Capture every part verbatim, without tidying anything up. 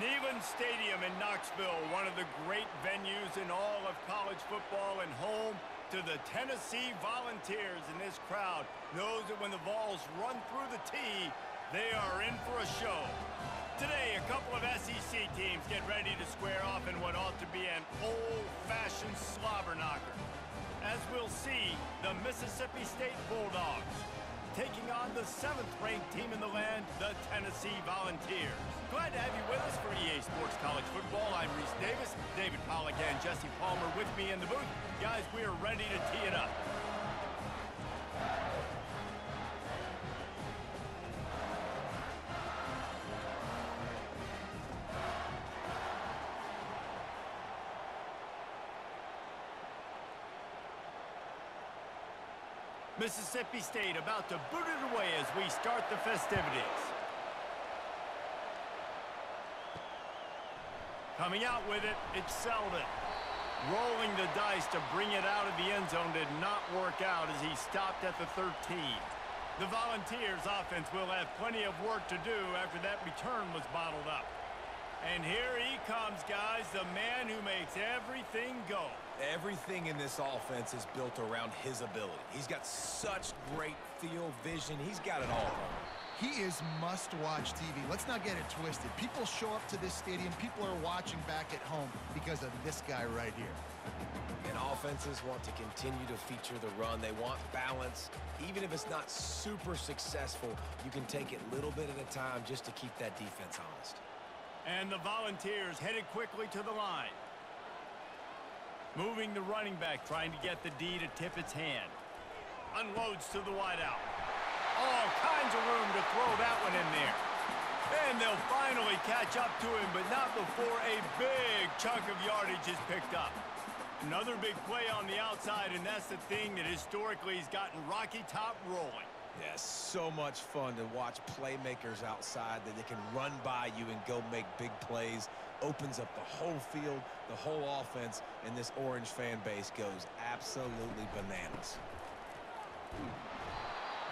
Neyland Stadium in Knoxville, one of the great venues in all of college football and home to the Tennessee Volunteers. And this crowd knows that when the Vols run through the tee, they are in for a show. Today, a couple of S E C teams get ready to square off in what ought to be an old-fashioned slobber knocker. As we'll see, the Mississippi State Bulldogs taking on the seventh-ranked team in the land, the Tennessee Volunteers. Glad to have you with us for E A Sports College Football. I'm Reese Davis, David Pollock, and Jesse Palmer with me in the booth. Guys, we are ready to tee it up. Mississippi State about to boot it away as we start the festivities. Coming out with it, it's Selden. Rolling the dice to bring it out of the end zone did not work out as he stopped at the thirteen. The Volunteers' offense will have plenty of work to do after that return was bottled up. And here he comes, guys, the man who makes everything go. Everything in this offense is built around his ability. He's got such great field vision. He's got it all. He is must-watch T V. Let's not get it twisted. People show up to this stadium. People are watching back at home because of this guy right here. And offenses want to continue to feature the run. They want balance. Even if it's not super successful, you can take it little bit at a time just to keep that defense honest. And the Volunteers headed quickly to the line. Moving the running back, trying to get the D to tip its hand. Unloads to the wideout. All kinds of room to throw that one in there. And they'll finally catch up to him, but not before a big chunk of yardage is picked up. Another big play on the outside, and that's the thing that historically has gotten Rocky Top rolling. Yeah, so much fun to watch playmakers outside that they can run by you and go make big plays. Opens up the whole field, the whole offense, and this Orange fan base goes absolutely bananas.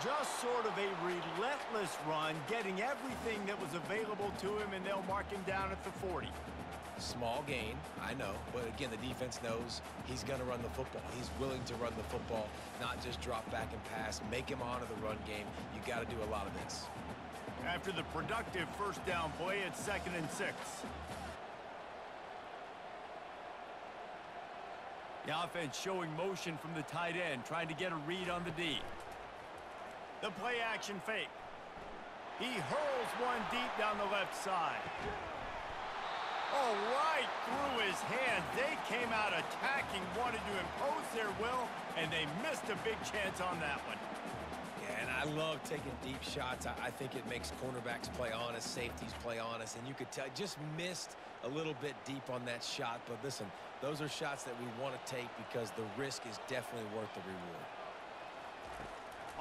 Just sort of a relentless run, getting everything that was available to him, and they'll mark him down at the forty. Small gain, I know, but again, the defense knows he's going to run the football. He's willing to run the football, not just drop back and pass, make him honor the run game. You got to do a lot of this. After the productive first down play, it's second and six. The offense showing motion from the tight end, trying to get a read on the D. The play action fake. He hurls one deep down the left side. Oh, right through his hand. They came out attacking, wanted to impose their will, and they missed a big chance on that one. Yeah, and I love taking deep shots. I, I think it makes cornerbacks play honest, safeties play honest, and you could tell just missed a little bit deep on that shot. But listen, those are shots that we want to take because the risk is definitely worth the reward.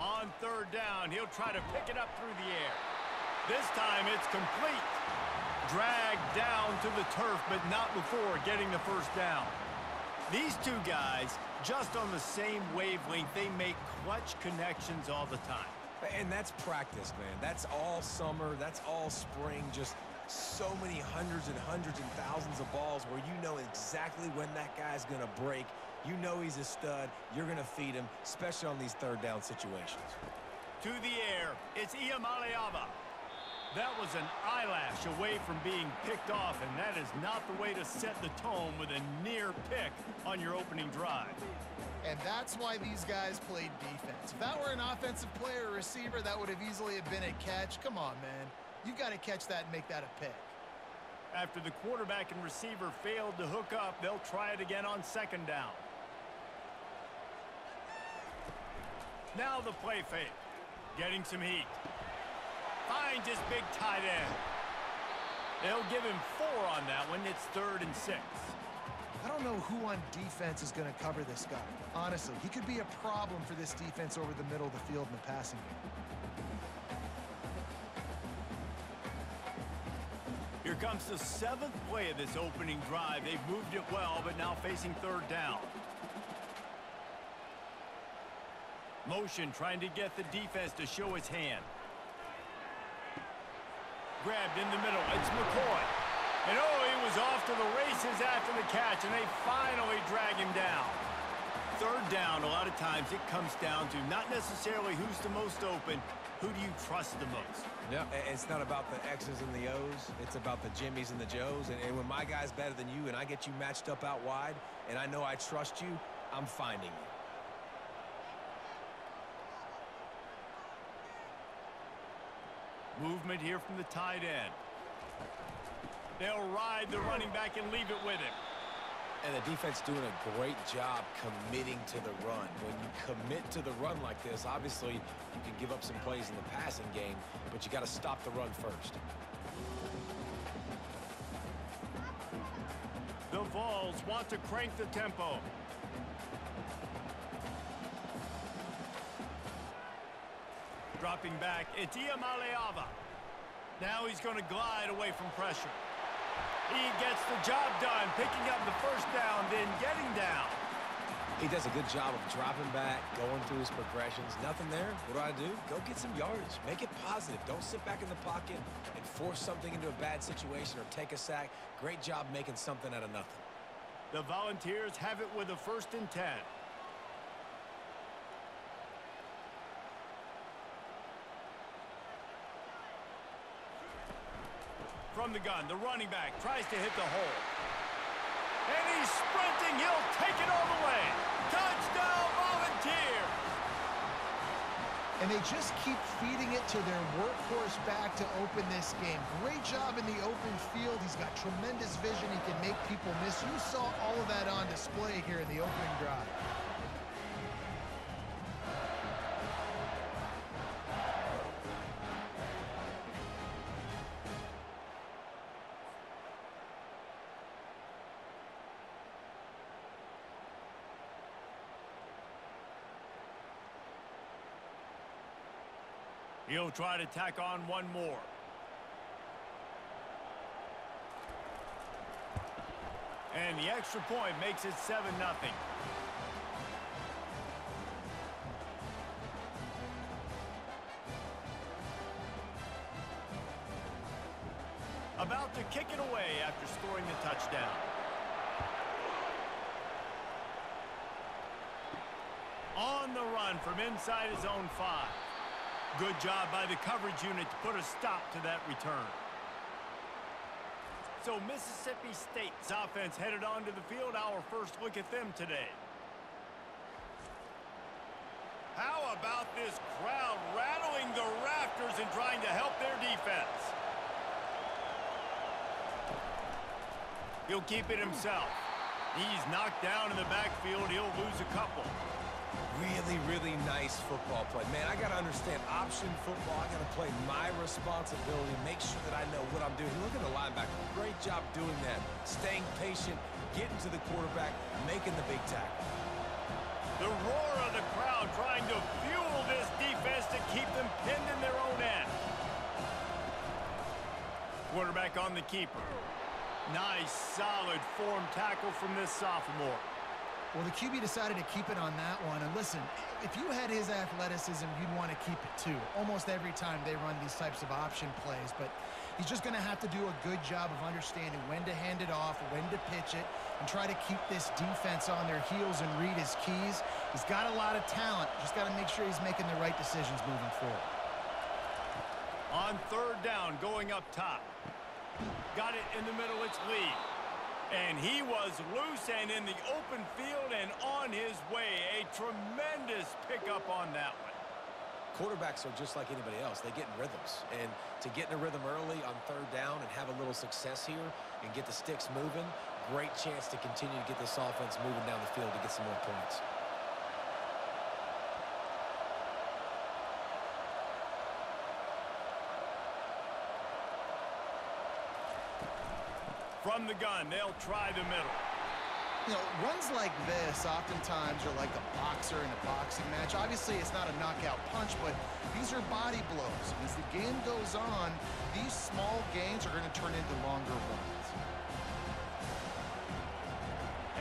On third down, he'll try to pick it up through the air. This time it's complete. Dragged down to the turf, but not before getting the first down. These two guys, just on the same wavelength, they make clutch connections all the time. And that's practice, man. That's all summer. That's all spring. Just so many hundreds and hundreds and thousands of balls where you know exactly when that guy's going to break. You know he's a stud. You're going to feed him, especially on these third down situations. To the air, it's Iamaleava. That was an eyelash away from being picked off, and that is not the way to set the tone with a near pick on your opening drive. And that's why these guys played defense. If that were an offensive player or receiver, that would have easily have been a catch. Come on, man. You've got to catch that and make that a pick. After the quarterback and receiver failed to hook up, they'll try it again on second down. Now the play fake. Getting some heat. Finds his big tight end. They'll give him four on that one. It's third and six. I don't know who on defense is going to cover this guy. Honestly, he could be a problem for this defense over the middle of the field in the passing game. Here comes the seventh play of this opening drive. They've moved it well, but now facing third down. Motion trying to get the defense to show his hand. Grabbed in the middle. It's McCoy. And oh, he was off to the races after the catch, and they finally drag him down. Third down, a lot of times it comes down to not necessarily who's the most open, who do you trust the most? Yeah, it's not about the X's and the O's. It's about the Jimmies and the Joes. And, and when my guy's better than you and I get you matched up out wide and I know I trust you, I'm finding you. Movement here from the tight end. They'll ride the running back and leave it with him. And the defense doing a great job committing to the run. When you commit to the run like this, obviously you can give up some plays in the passing game, but you got to stop the run first. The Vols want to crank the tempo. Dropping back, it's Iamaleava. Now he's going to glide away from pressure. He gets the job done, picking up the first down, then getting down. He does a good job of dropping back, going through his progressions. Nothing there. What do I do? Go get some yardage. Make it positive. Don't sit back in the pocket and force something into a bad situation or take a sack. Great job making something out of nothing. The Volunteers have it with a first and ten. From the gun, the running back tries to hit the hole. And he's sprinting. He'll take it all the way. Touchdown, Volunteers! And they just keep feeding it to their workhorse back to open this game. Great job in the open field. He's got tremendous vision. He can make people miss. You saw all of that on display here in the opening drive. He'll try to tack on one more. And the extra point makes it seven nothing. About to kick it away after scoring the touchdown. On the run from inside his own five. Good job by the coverage unit to put a stop to that return. So Mississippi State's offense headed onto the field. Our first look at them today. How about this crowd rattling the rafters and trying to help their defense? He'll keep it himself. He's knocked down in the backfield. He'll lose a couple. Really, really nice football play. Man, I got to understand option football. I got to play my responsibility, make sure that I know what I'm doing. Look at the linebacker. Great job doing that. Staying patient, getting to the quarterback, making the big tackle. The roar of the crowd trying to fuel this defense to keep them pinned in their own end. Quarterback on the keeper. Nice, solid form tackle from this sophomore. Well, the Q B decided to keep it on that one. And listen, if you had his athleticism, you'd want to keep it too. Almost every time they run these types of option plays. But he's just going to have to do a good job of understanding when to hand it off, when to pitch it, and try to keep this defense on their heels and read his keys. He's got a lot of talent. Just got to make sure he's making the right decisions moving forward. On third down, going up top. Got it in the middle. It's Lee. And he was loose and in the open field and on his way. A tremendous pickup on that one. Quarterbacks are just like anybody else. They get in rhythms. And to get in a rhythm early on third down and have a little success here and get the sticks moving, great chance to continue to get this offense moving down the field to get some more points. From the gun, they'll try the middle. You know, runs like this oftentimes are like a boxer in a boxing match. Obviously, it's not a knockout punch, but these are body blows. And as the game goes on, these small gains are going to turn into longer ones.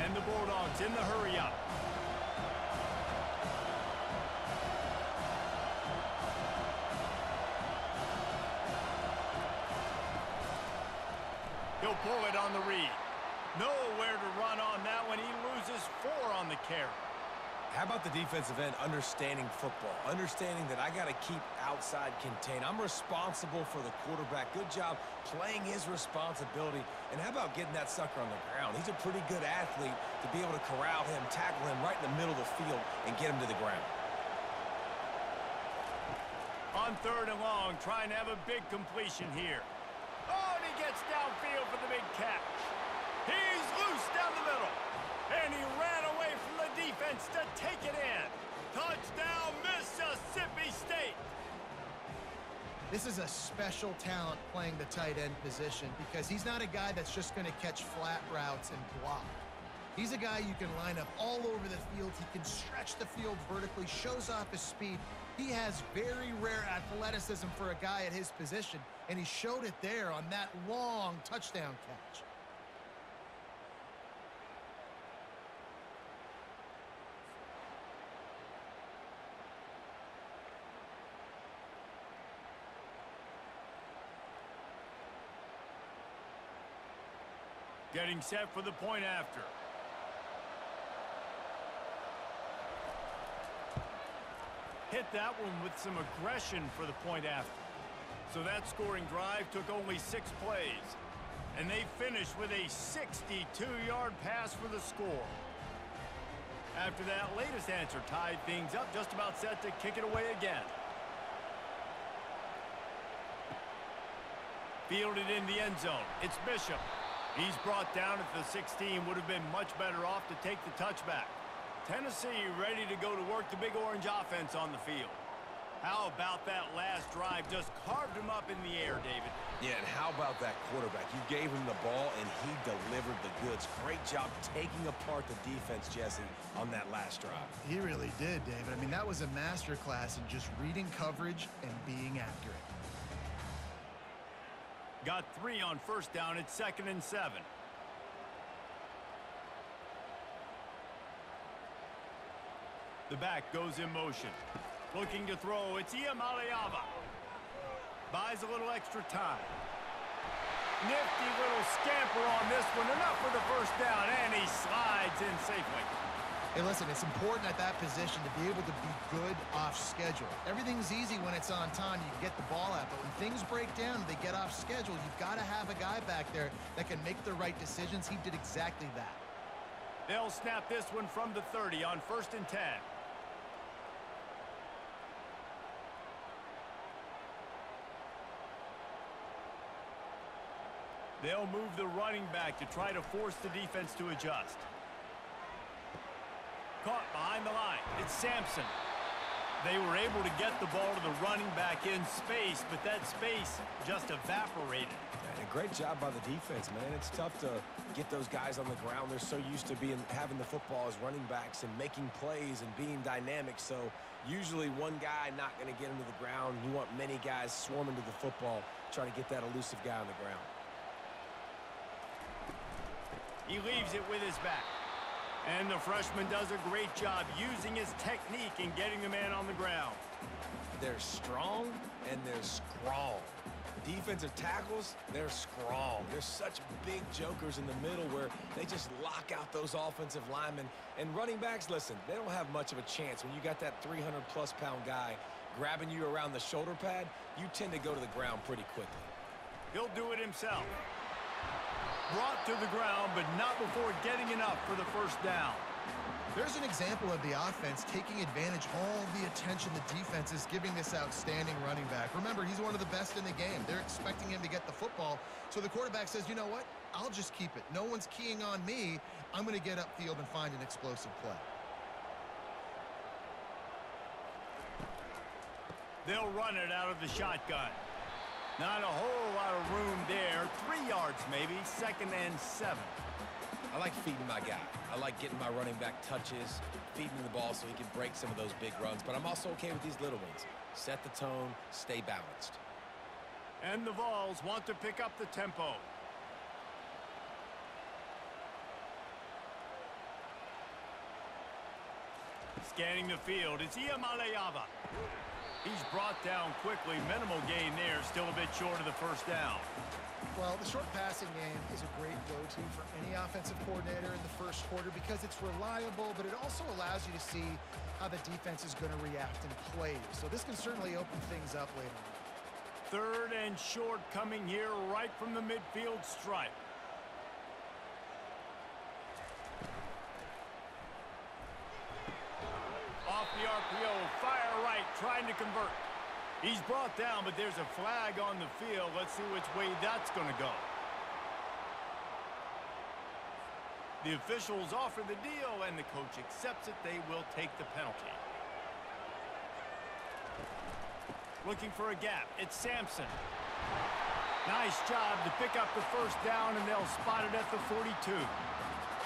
And the Bulldogs in the hurry up. he'll pull it on the read. Nowhere to run on that one. He loses four on the carry. How about the defensive end understanding football, understanding that I got to keep outside contained. I'm responsible for the quarterback. Good job playing his responsibility. And how about getting that sucker on the ground? He's a pretty good athlete to be able to corral him, tackle him right in the middle of the field, and get him to the ground. On third and long, trying to have a big completion here. Oh, and he gets downfield for the big catch. He's loose down the middle. And he ran away from the defense to take it in. Touchdown, Mississippi State. This is a special talent playing the tight end position because he's not a guy that's just going to catch flat routes and block. He's a guy you can line up all over the field. He can stretch the field vertically, shows off his speed. He has very rare athleticism for a guy at his position, and he showed it there on that long touchdown catch. Getting set for the point after. Hit that one with some aggression for the point after. So that scoring drive took only six plays. And they finished with a sixty-two yard pass for the score. After that latest answer tied things up, just about set to kick it away again. Fielded in the end zone. It's Bishop. He's brought down at the sixteen, would have been much better off to take the touchback. Tennessee ready to go to work, the big orange offense on the field. How about that last drive? Just carved him up in the air, David. Yeah, and how about that quarterback? You gave him the ball, and he delivered the goods. Great job taking apart the defense, Jesse, on that last drive. He really did, David. I mean, that was a masterclass in just reading coverage and being accurate. Got three on first down. It's second and seven. The back goes in motion. Looking to throw. It's Iamaleava. Buys a little extra time. Nifty little scamper on this one. Enough for the first down. And he slides in safely. Hey, listen, it's important at that position to be able to be good off schedule. Everything's easy when it's on time. You can get the ball out. But when things break down, they get off schedule, you've got to have a guy back there that can make the right decisions. He did exactly that. They'll snap this one from the thirty on first and ten. They'll move the running back to try to force the defense to adjust. Caught behind the line. It's Sampson. They were able to get the ball to the running back in space, but that space just evaporated. And a great job by the defense, man. It's tough to get those guys on the ground. They're so used to being having the football as running backs and making plays and being dynamic. So usually one guy not going to get him to the ground. You want many guys swarming to the football, trying to get that elusive guy on the ground. He leaves it with his back. And the freshman does a great job using his technique and getting the man on the ground. They're strong and they're strong. Defensive tackles, they're strong. They're such big jokers in the middle where they just lock out those offensive linemen. And running backs, listen, they don't have much of a chance. When you got that three hundred plus pound guy grabbing you around the shoulder pad, you tend to go to the ground pretty quickly. He'll do it himself. Brought to the ground, but not before getting enough for the first down. There's an example of the offense taking advantage of all the attention the defense is giving this outstanding running back. Remember, he's one of the best in the game. They're expecting him to get the football, so the quarterback says, you know what? I'll just keep it. No one's keying on me. I'm going to get upfield and find an explosive play. They'll run it out of the shotgun. Not a whole lot of room there. Three yards maybe. Second and seven. I like feeding my guy. I like getting my running back touches, feeding the ball so he can break some of those big runs. But I'm also okay with these little ones. Set the tone, stay balanced. And the Vols want to pick up the tempo. Scanning the field. It's Iamaleava. He's brought down quickly. Minimal gain there. Still a bit short of the first down. Well, the short passing game is a great go-to for any offensive coordinator in the first quarter because it's reliable, but it also allows you to see how the defense is going to react and play. So this can certainly open things up later. Third and short coming here right from the midfield stripe. Off the R P O, fire right, trying to convert. He's brought down, but there's a flag on the field. Let's see which way that's going to go. The officials offer the deal, and the coach accepts it. They will take the penalty. Looking for a gap. It's Sampson. Nice job to pick up the first down, and they'll spot it at the forty-two.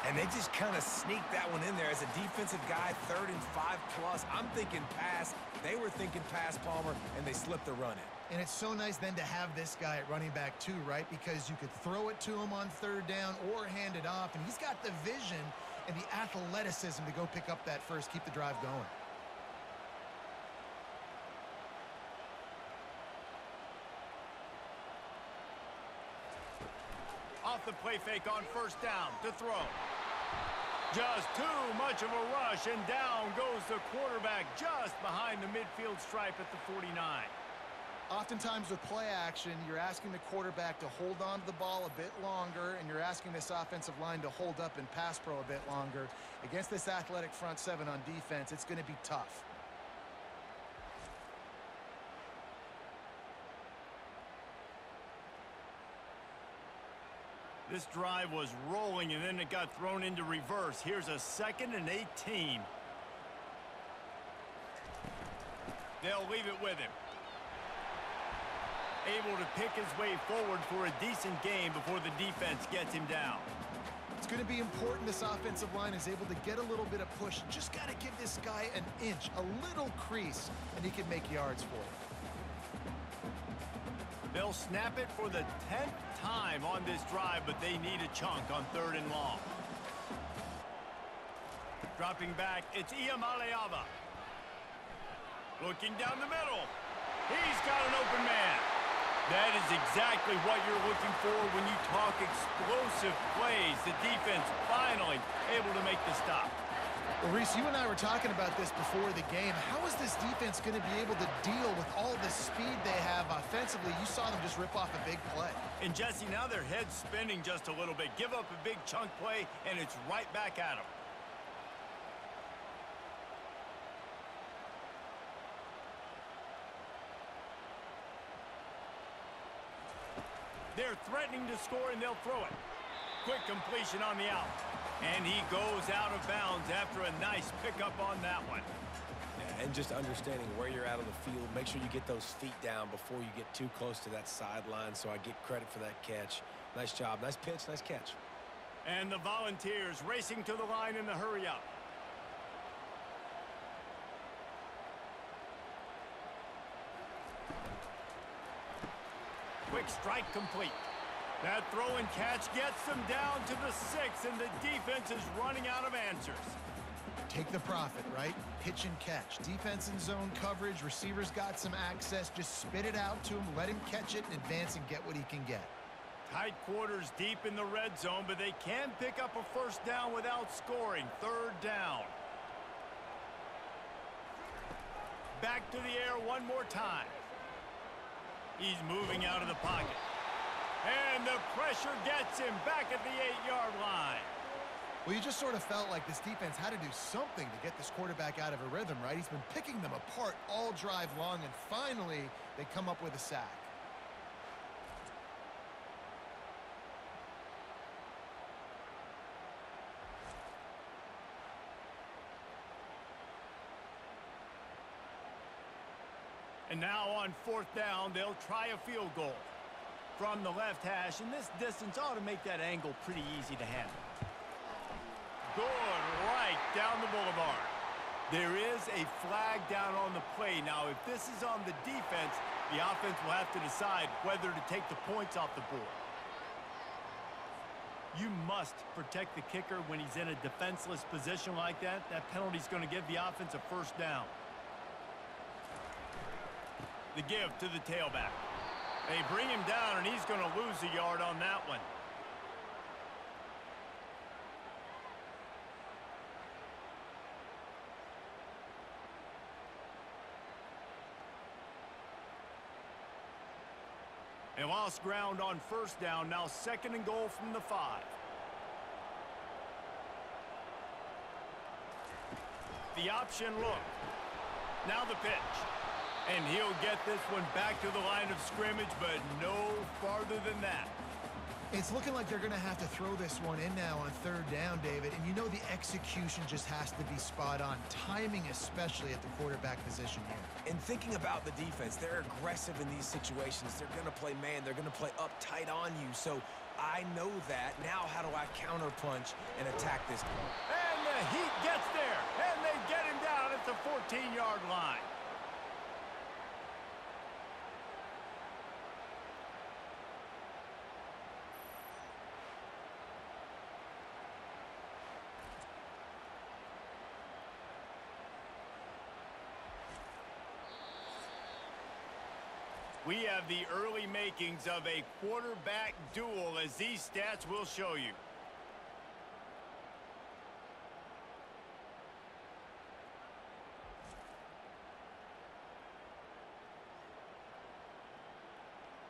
And they just kind of sneaked that one in there as a defensive guy, third and five plus. I'm thinking pass. They were thinking pass, Palmer, and they slipped the run in. And it's so nice then to have this guy at running back too, right? Because you could throw it to him on third down or hand it off. And he's got the vision and the athleticism to go pick up that first, keep the drive going. Off the play fake on first down to throw. Just too much of a rush, and down goes the quarterback just behind the midfield stripe at the forty-nine. Oftentimes with play action, you're asking the quarterback to hold on to the ball a bit longer, and you're asking this offensive line to hold up and pass pro a bit longer. Against this athletic front seven on defense, it's going to be tough. This drive was rolling, and then it got thrown into reverse. Here's a second and eighteen. They'll leave it with him. Able to pick his way forward for a decent game before the defense gets him down. It's going to be important this offensive line is able to get a little bit of push. Just got to give this guy an inch, a little crease, and he can make yards for it. They'll snap it for the tenth time on this drive, but they need a chunk on third and long. Dropping back, it's Iamaleava. Looking down the middle. He's got an open man. That is exactly what you're looking for when you talk explosive plays. The defense finally able to make the stop. Well, Reese, you and I were talking about this before the game. How is this defense going to be able to deal with all the speed they have offensively? You saw them just rip off a big play. And, Jesse, now their head's spinning just a little bit. Give up a big chunk play, and it's right back at them. They're threatening to score, and they'll throw it. Quick completion on the out. And he goes out of bounds after a nice pickup on that one. Yeah, and just understanding where you're out of the field. Make sure you get those feet down before you get too close to that sideline. So I get credit for that catch. Nice job. Nice pitch. Nice catch. And the Volunteers racing to the line in the hurry up. Quick strike complete. That throw and catch gets them down to the six, and the defense is running out of answers. Take the profit, right? Pitch and catch. Defense in zone coverage. Receivers got some access. Just spit it out to him. Let him catch it and advance and get what he can get. Tight quarters deep in the red zone, but they can pick up a first down without scoring. Third down. Back to the air one more time. He's moving out of the pocket. And the pressure gets him back at the eight-yard line. Well, you just sort of felt like this defense had to do something to get this quarterback out of a rhythm, right? He's been picking them apart all drive long, and finally they come up with a sack. And now on fourth down, they'll try a field goal. From the left hash, and this distance ought to make that angle pretty easy to handle. Good, right down the boulevard. There is a flag down on the play. Now, if this is on the defense, the offense will have to decide whether to take the points off the board. You must protect the kicker when he's in a defenseless position like that. That penalty's going to give the offense a first down. The give to the tailback. They bring him down, and he's going to lose a yard on that one. They lost ground on first down. Now second and goal from the five. The option look. Now the pitch. And he'll get this one back to the line of scrimmage, but no farther than that. It's looking like they're going to have to throw this one in now on third down, David. And you know the execution just has to be spot on. Timing especially at the quarterback position here. And thinking about the defense, they're aggressive in these situations. They're going to play man. They're going to play up tight on you. So I know that. Now how do I counterpunch and attack this ball? And the heat gets there. And they get him down at the fourteen-yard line. We have the early makings of a quarterback duel, as these stats will show you.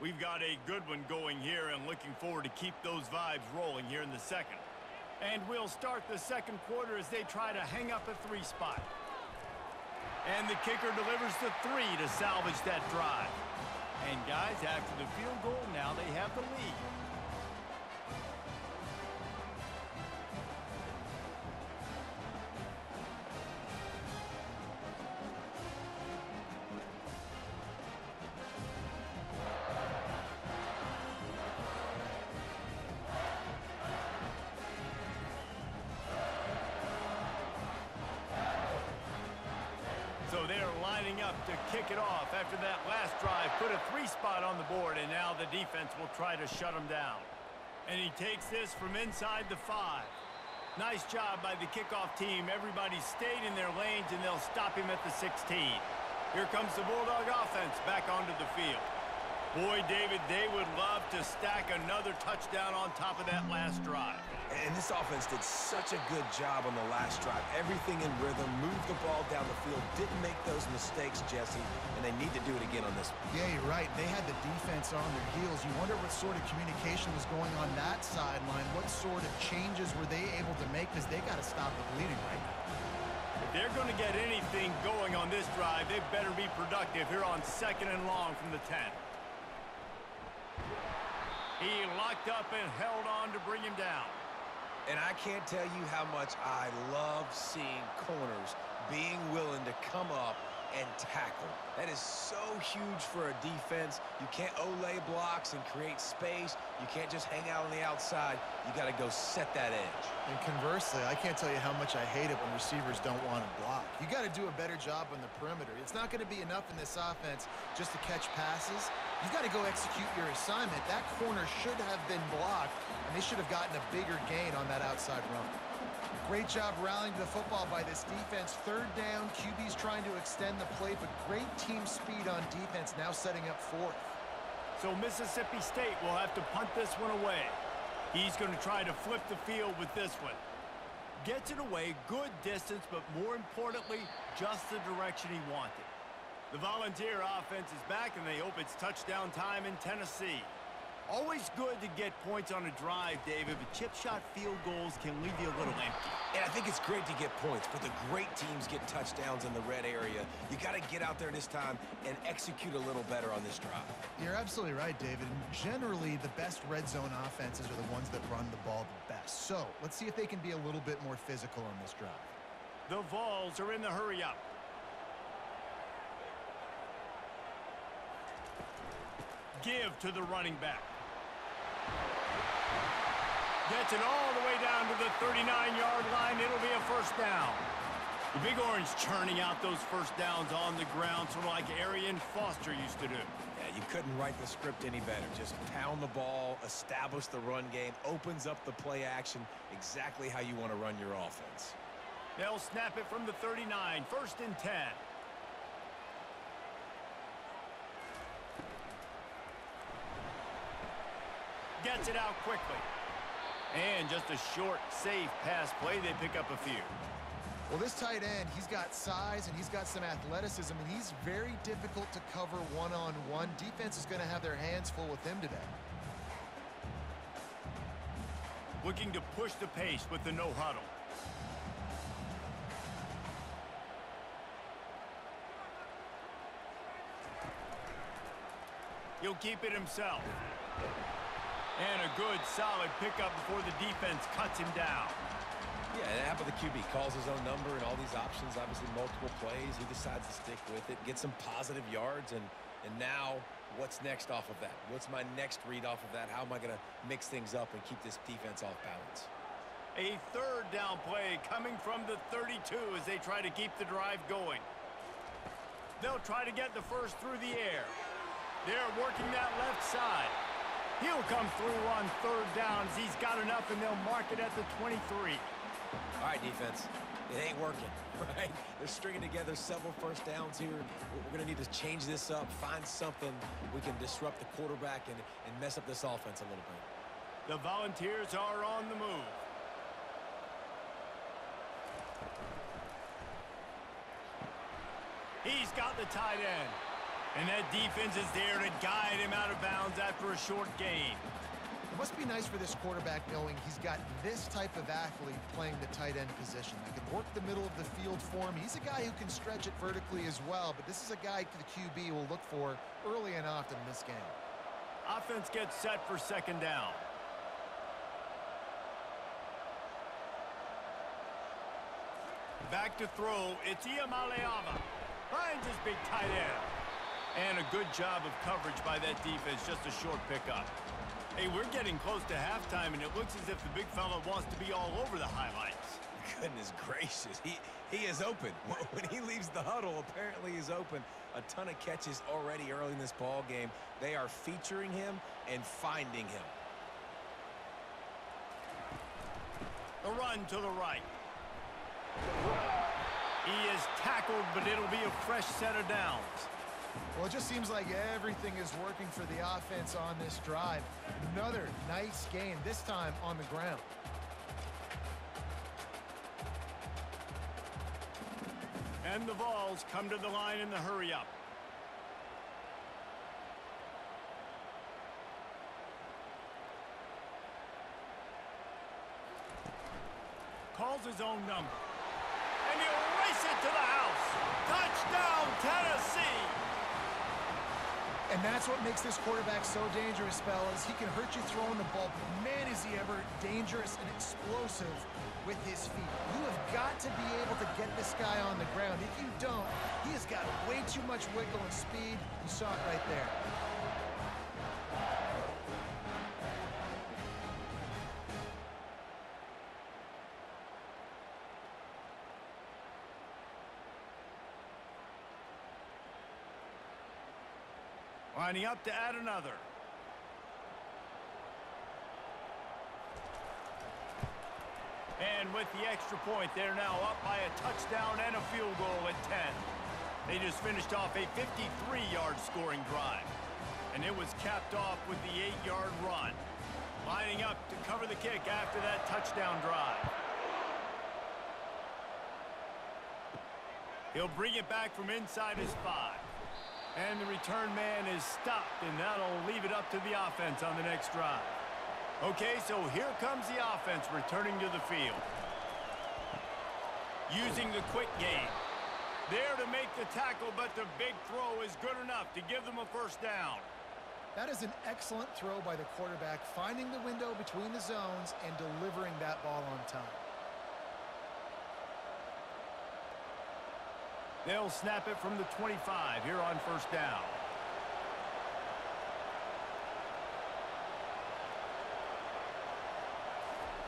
We've got a good one going here, and looking forward to keep those vibes rolling here in the second. And we'll start the second quarter as they try to hang up a three spot. And the kicker delivers the three to salvage that drive. And guys, after the field goal, now they have the lead. So they're lining up to kick it off after that last drive. Put a three spot on the board, and now the defense will try to shut him down. And he takes this from inside the five. Nice job by the kickoff team. Everybody stayed in their lanes, and they'll stop him at the sixteen. Here comes the Bulldog offense back onto the field. Boy, David, they would love to stack another touchdown on top of that last drive. And this offense did such a good job on the last drive. Everything in rhythm, moved the ball down the field, didn't make those mistakes, Jesse, and they need to do it again on this one. Yeah, you're right. They had the defense on their heels. You wonder what sort of communication was going on that sideline. What sort of changes were they able to make? Because they got to stop the bleeding right now. If they're going to get anything going on this drive, they better be productive here on second and long from the ten. He locked up and held on to bring him down. And I can't tell you how much I love seeing corners being willing to come up and tackle. That is so huge for a defense. You can't ole blocks and create space. You can't just hang out on the outside. You got to go set that edge. And conversely, I can't tell you how much I hate it when receivers don't want to block. You got to do a better job on the perimeter. It's not going to be enough in this offense just to catch passes. You've got to go execute your assignment. That corner should have been blocked, and they should have gotten a bigger gain on that outside run. Great job rallying the football by this defense. Third down, Q B's trying to extend the play, but great team speed on defense, now setting up fourth. So Mississippi State will have to punt this one away. He's going to try to flip the field with this one. Gets it away, good distance, but more importantly, just the direction he wanted. The Volunteer offense is back, and they hope it's touchdown time in Tennessee. Always good to get points on a drive, David, but chip shot field goals can leave you a little empty. And I think it's great to get points, but the great teams get touchdowns in the red area. You got to get out there this time and execute a little better on this drive. You're absolutely right, David. Generally, the best red zone offenses are the ones that run the ball the best. So let's see if they can be a little bit more physical on this drive. The Vols are in the hurry up. Give to the running back. Gets it all the way down to the thirty-nine-yard line. It'll be a first down. The Big Orange churning out those first downs on the ground, sort of like Arian Foster used to do. Yeah, you couldn't write the script any better. Just pound the ball, establish the run game, opens up the play action, exactly how you want to run your offense. They'll snap it from the thirty-nine, first and ten. gets it out quickly. And just a short, safe pass play. They pick up a few. Well, this tight end, he's got size and he's got some athleticism, and he's very difficult to cover one-on-one. Defense is going to have their hands full with him today. Looking to push the pace with the no huddle. He'll keep it himself. And a good, solid pickup before the defense cuts him down. Yeah, and half of the Q B calls his own number and all these options, obviously multiple plays. He decides to stick with it, get some positive yards, and, and now what's next off of that? What's my next read off of that? How am I going to mix things up and keep this defense off balance? A third down play coming from the thirty-two as they try to keep the drive going. They'll try to get the first through the air. They're working that left side. He'll come through on third downs. He's got enough, and they'll mark it at the twenty-three. All right, defense. It ain't working, right? They're stringing together several first downs here. We're going to need to change this up, find something we can disrupt the quarterback and, and mess up this offense a little bit. The Volunteers are on the move. He's got the tight end. And that defense is there to guide him out of bounds after a short gain. It must be nice for this quarterback knowing he's got this type of athlete playing the tight end position. He can work the middle of the field for him. He's a guy who can stretch it vertically as well, but this is a guy the Q B will look for early and often in this game. Offense gets set for second down. Back to throw. It's Iamaleava. Finds his big tight end. And a good job of coverage by that defense, just a short pickup. Hey, we're getting close to halftime, and it looks as if the big fella wants to be all over the highlights. Goodness gracious, he, he is open. When he leaves the huddle, apparently he's open. A ton of catches already early in this ball game. They are featuring him and finding him. A run to the right. He is tackled, but it'll be a fresh set of downs. Well, it just seems like everything is working for the offense on this drive. Another nice gain, this time on the ground. And the Vols come to the line in the hurry up. Calls his own number. And he'll race it to the house. Touchdown, Tennessee! And that's what makes this quarterback so dangerous, fellas. He can hurt you throwing the ball, but man, is he ever dangerous and explosive with his feet. You have got to be able to get this guy on the ground. If you don't, he has got way too much wiggle and speed. You saw it right there. Lining up to add another. And with the extra point, they're now up by a touchdown and a field goal at ten. They just finished off a fifty-three yard scoring drive. And it was capped off with the eight yard run. Lining up to cover the kick after that touchdown drive. He'll bring it back from inside his five. And the return man is stopped, and that'll leave it up to the offense on the next drive. Okay, so here comes the offense returning to the field. Using the quick game. There to make the tackle, but the big throw is good enough to give them a first down. That is an excellent throw by the quarterback, finding the window between the zones and delivering that ball on time. They'll snap it from the twenty-five here on first down.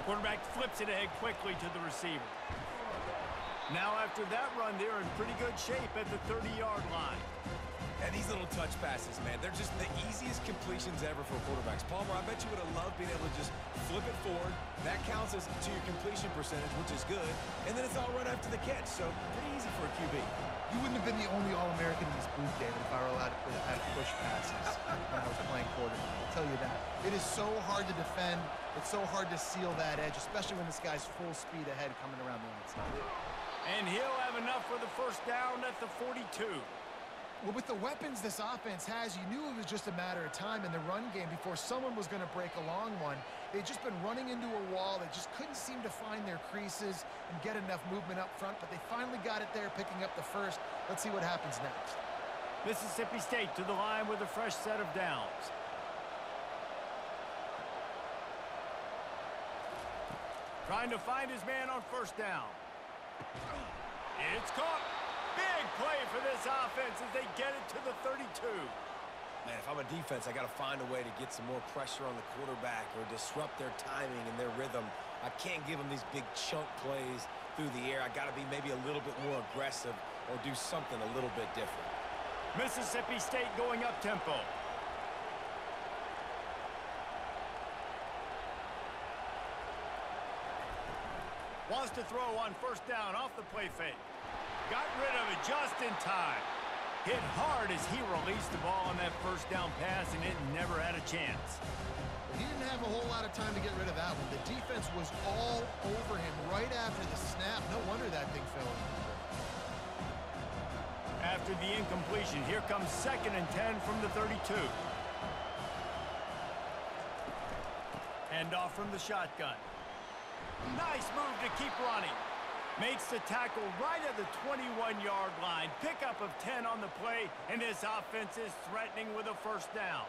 Quarterback flips it ahead quickly to the receiver. Now after that run, they're in pretty good shape at the thirty yard line. And these little touch passes, man. They're just the easiest completions ever for quarterbacks. Palmer, I bet you would have loved being able to just flip it forward. That counts as to your completion percentage, which is good. And then it's all run after the catch, so pretty easy for a Q B. You wouldn't have been the only All-American in this Booth game if I were allowed to put, I had to push passes when I was playing quarterback. I'll tell you that. It is so hard to defend. It's so hard to seal that edge, especially when this guy's full speed ahead coming around the outside. And he'll have enough for the first down at the forty-two. Well, with the weapons this offense has, you knew it was just a matter of time in the run game before someone was going to break a long one. They'd just been running into a wall. They just couldn't seem to find their creases and get enough movement up front, but they finally got it there, picking up the first. Let's see what happens next. Mississippi State to the line with a fresh set of downs. Trying to find his man on first down. It's caught. Big play for this offense as they get it to the thirty-two. Man, if I'm a defense, I got to find a way to get some more pressure on the quarterback or disrupt their timing and their rhythm. I can't give them these big chunk plays through the air. I got to be maybe a little bit more aggressive or do something a little bit different. Mississippi State going up tempo. Wants to throw on first down off the play fake. Got rid of it just in time. Hit hard as he released the ball on that first down pass, and it never had a chance. He didn't have a whole lot of time to get rid of that one. The defense was all over him right after the snap. No wonder that thing fell. After the incompletion, here comes second and ten from the thirty-two. Handoff from the shotgun. Nice move to keep running. Makes the tackle right at the twenty-one yard line. Pickup of ten on the play, and this offense is threatening with a first down.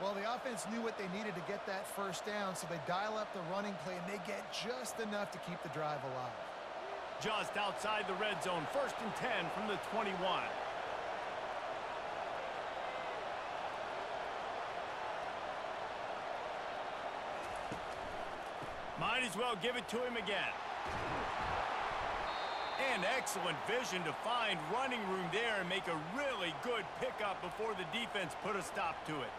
Well, the offense knew what they needed to get that first down, so they dial up the running play, and they get just enough to keep the drive alive. Just outside the red zone, first and ten from the twenty-one. Might as well give it to him again. And excellent vision to find running room there and make a really good pickup before the defense put a stop to it.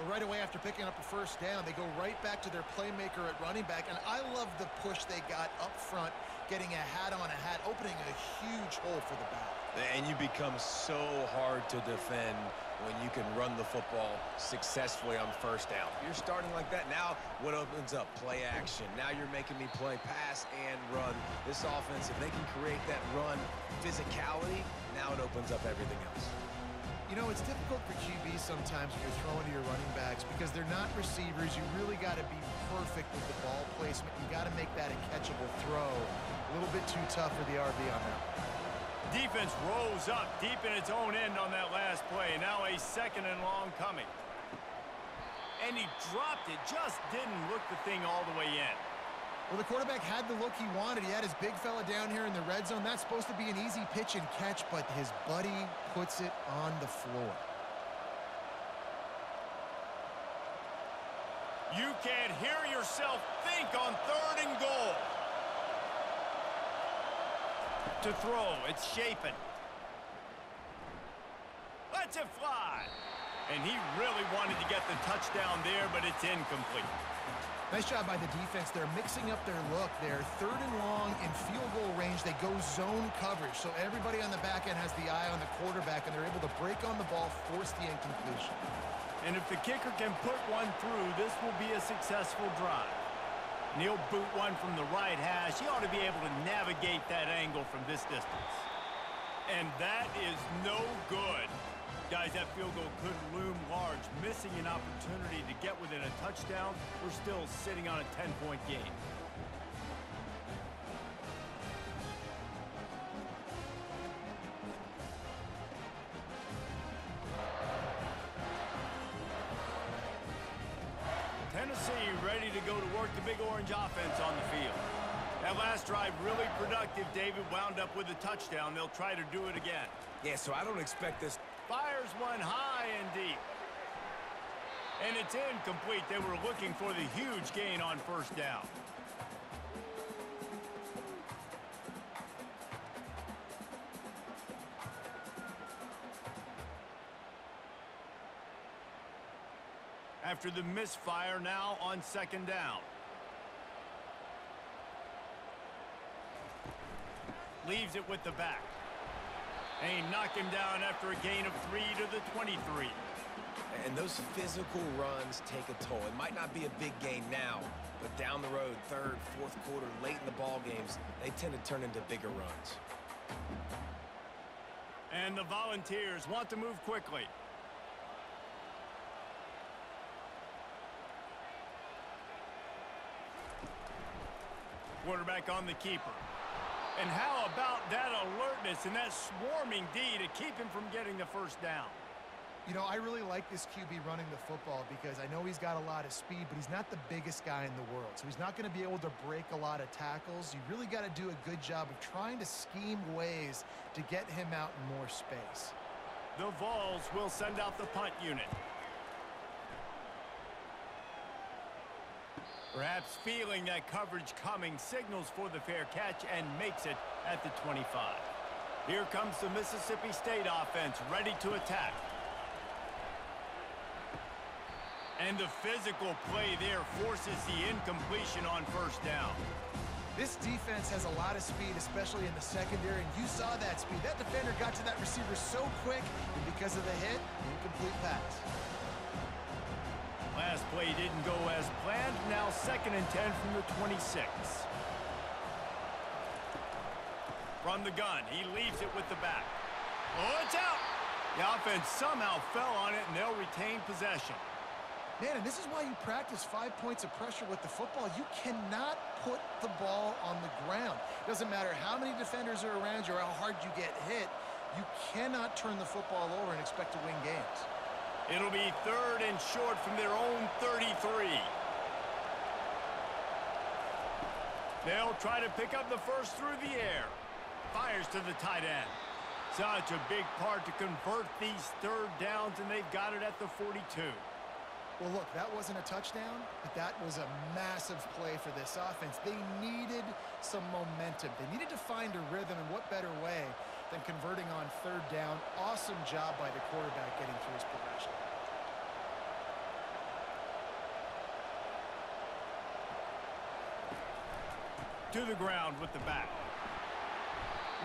Well, right away after picking up the first down, they go right back to their playmaker at running back, and I love the push they got up front, getting a hat on a hat, opening a huge hole for the back. And you become so hard to defend when you can run the football successfully on first down. You're starting like that. Now what opens up? Play action. Now you're making me play pass and run. This offense, if they can create that run physicality, now it opens up everything else. You know, it's difficult for Q B sometimes when you're throwing to your running backs because they're not receivers. You really got to be perfect with the ball placement. You got to make that a catchable throw. A little bit too tough for the R B on that. Defense rolls up deep in its own end on that last play. Now a second and long coming. And he dropped it. Just didn't look the thing all the way in. Well, the quarterback had the look he wanted. He had his big fella down here in the red zone. That's supposed to be an easy pitch and catch, but his buddy puts it on the floor. You can't hear yourself think on third and goal. To throw, it's Shapen. Let's it fly. And he really wanted to get the touchdown there, but it's incomplete. Nice job by the defense. They're mixing up their look. They're third and long in field goal range. They go zone coverage, so everybody on the back end has the eye on the quarterback, and they're able to break on the ball, force the incompletion. And if the kicker can put one through, this will be a successful drive. And he'll boot one from the right hash. He ought to be able to navigate that angle from this distance. And that is no good. Guys, that field goal could loom large. Missing an opportunity to get within a touchdown. We're still sitting on a ten point game. Offense on the field. That last drive really productive. David wound up with a touchdown. They'll try to do it again. Yeah, so I don't expect this. Fires one high and deep. And it's incomplete. They were looking for the huge gain on first down. after the misfire now on second down. Leaves it with the back. They knock him down after a gain of three to the twenty-three. And those physical runs take a toll. It might not be a big gain now, but down the road, third, fourth quarter, late in the ball games, they tend to turn into bigger runs. And the Volunteers want to move quickly. Quarterback on the keeper. And how about that alertness and that swarming D to keep him from getting the first down? You know, I really like this Q B running the football because I know he's got a lot of speed, but he's not the biggest guy in the world. So he's not going to be able to break a lot of tackles. You really got to do a good job of trying to scheme ways to get him out in more space. The Vols will send out the punt unit. Perhaps feeling that coverage coming, signals for the fair catch and makes it at the twenty-five. Here comes the Mississippi State offense, ready to attack. And the physical play there forces the incompletion on first down. This defense has a lot of speed, especially in the secondary, and you saw that speed. That defender got to that receiver so quick, and because of the hit, incomplete pass. Last play didn't go as planned. Now second and ten from the twenty-six. From the gun, he leaves it with the back. Oh, it's out! The offense somehow fell on it, and they'll retain possession. Man, and this is why you practice five points of pressure with the football. You cannot put the ball on the ground. It doesn't matter how many defenders are around you or how hard you get hit. You cannot turn the football over and expect to win games. It'll be third and short from their own thirty-three. They'll try to pick up the first through the air. Fires to the tight end. Such a big part to convert these third downs, and they've got it at the forty-two. Well, look, that wasn't a touchdown, but that was a massive play for this offense. They needed some momentum. They needed to find a rhythm, and what better way than converting on third down. Awesome job by the quarterback getting through his progression. To the ground with the back.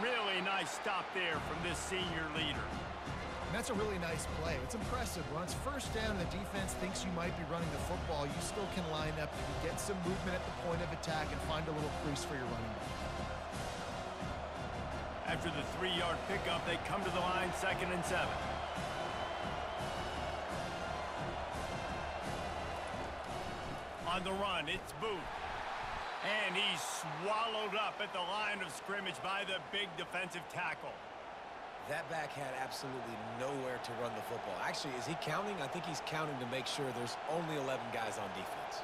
Really nice stop there from this senior leader. And that's a really nice play. It's impressive. Once first down and the defense thinks you might be running the football, you still can line up and get some movement at the point of attack and find a little crease for your running back. After the three-yard pickup, they come to the line, second and seven. On the run, it's Booth. And he's swallowed up at the line of scrimmage by the big defensive tackle. That back had absolutely nowhere to run the football. Actually, is he counting? I think he's counting to make sure there's only eleven guys on defense.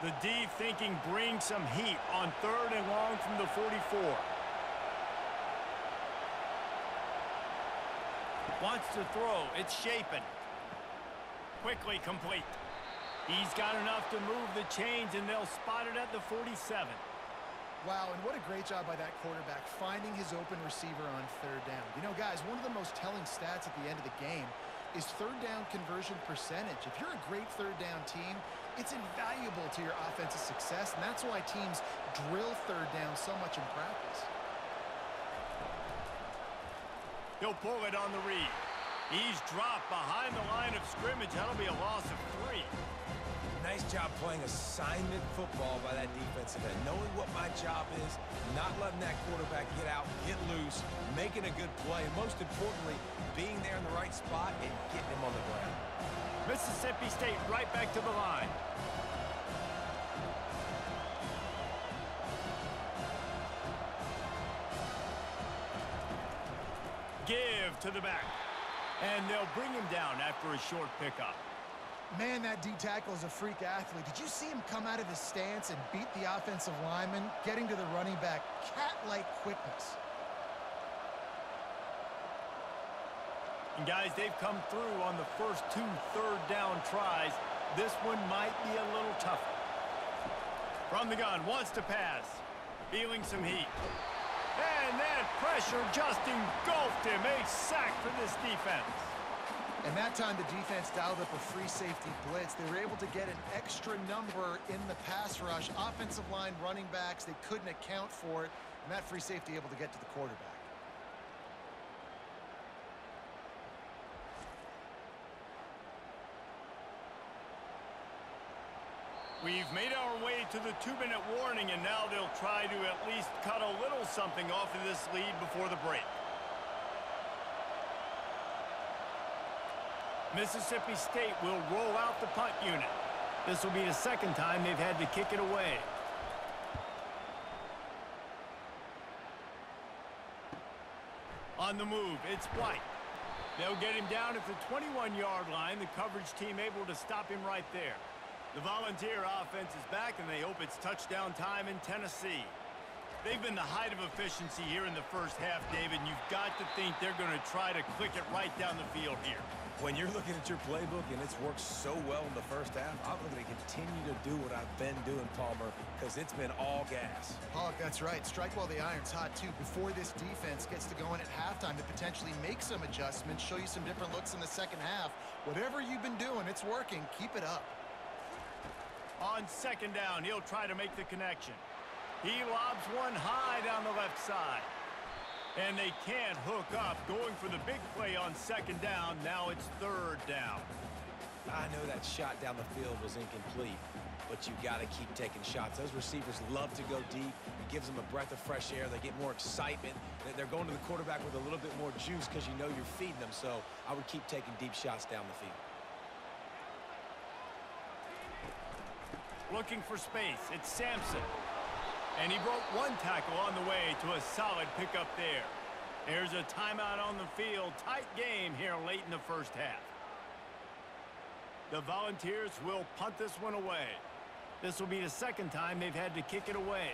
The D thinking brings some heat on third and long from the forty-four. Wants to throw. It's Shapen. Quickly complete. He's got enough to move the chains, and they'll spot it at the forty-seven. Wow, and what a great job by that quarterback, finding his open receiver on third down. You know, guys, one of the most telling stats at the end of the game is third down conversion percentage. If you're a great third down team, it's invaluable to your offense's success, and that's why teams drill third down so much in practice. He'll pull it on the read. He's dropped behind the line of scrimmage. That'll be a loss of three. Nice job playing assignment football by that defensive end. Knowing what my job is, not letting that quarterback get out, get loose, making a good play, and most importantly, being there in the right spot and getting him on the ground. Mississippi State right back to the line. Give to the back. And they'll bring him down after a short pickup. Man, that D tackle is a freak athlete. Did you see him come out of his stance and beat the offensive lineman, getting to the running back? Cat-like quickness. And guys, they've come through on the first two third down tries. This one might be a little tougher. From the gun, wants to pass. Feeling some heat. And that pressure just engulfed him. A sack for this defense. And that time the defense dialed up a free safety blitz. They were able to get an extra number in the pass rush. Offensive line, running backs, they couldn't account for it. And that free safety able to get to the quarterback. We've made our way to the two-minute warning, and now they'll try to at least cut a little something off of this lead before the break. Mississippi State will roll out the punt unit. This will be the second time they've had to kick it away. On the move, it's White. They'll get him down at the twenty-one yard line. The coverage team able to stop him right there. The Volunteer offense is back, and they hope it's touchdown time in Tennessee. They've been the height of efficiency here in the first half, David, and you've got to think they're going to try to click it right down the field here. When you're looking at your playbook and it's worked so well in the first half, I'm going to continue to do what I've been doing, Palmer, because it's been all gas. Pollock, that's right. Strike while the iron's hot, too. Before this defense gets to going at halftime to potentially make some adjustments, show you some different looks in the second half. Whatever you've been doing, it's working. Keep it up. On second down, he'll try to make the connection. He lobs one high down the left side. And they can't hook up, going for the big play on second down. Now it's third down. I know that shot down the field was incomplete, but you got to keep taking shots. Those receivers love to go deep. It gives them a breath of fresh air. They get more excitement. They're going to the quarterback with a little bit more juice because you know you're feeding them. So I would keep taking deep shots down the field. Looking for space, it's Sampson. And he broke one tackle on the way to a solid pickup there. There's a timeout on the field. Tight game here late in the first half. The Volunteers will punt this one away. This will be the second time they've had to kick it away.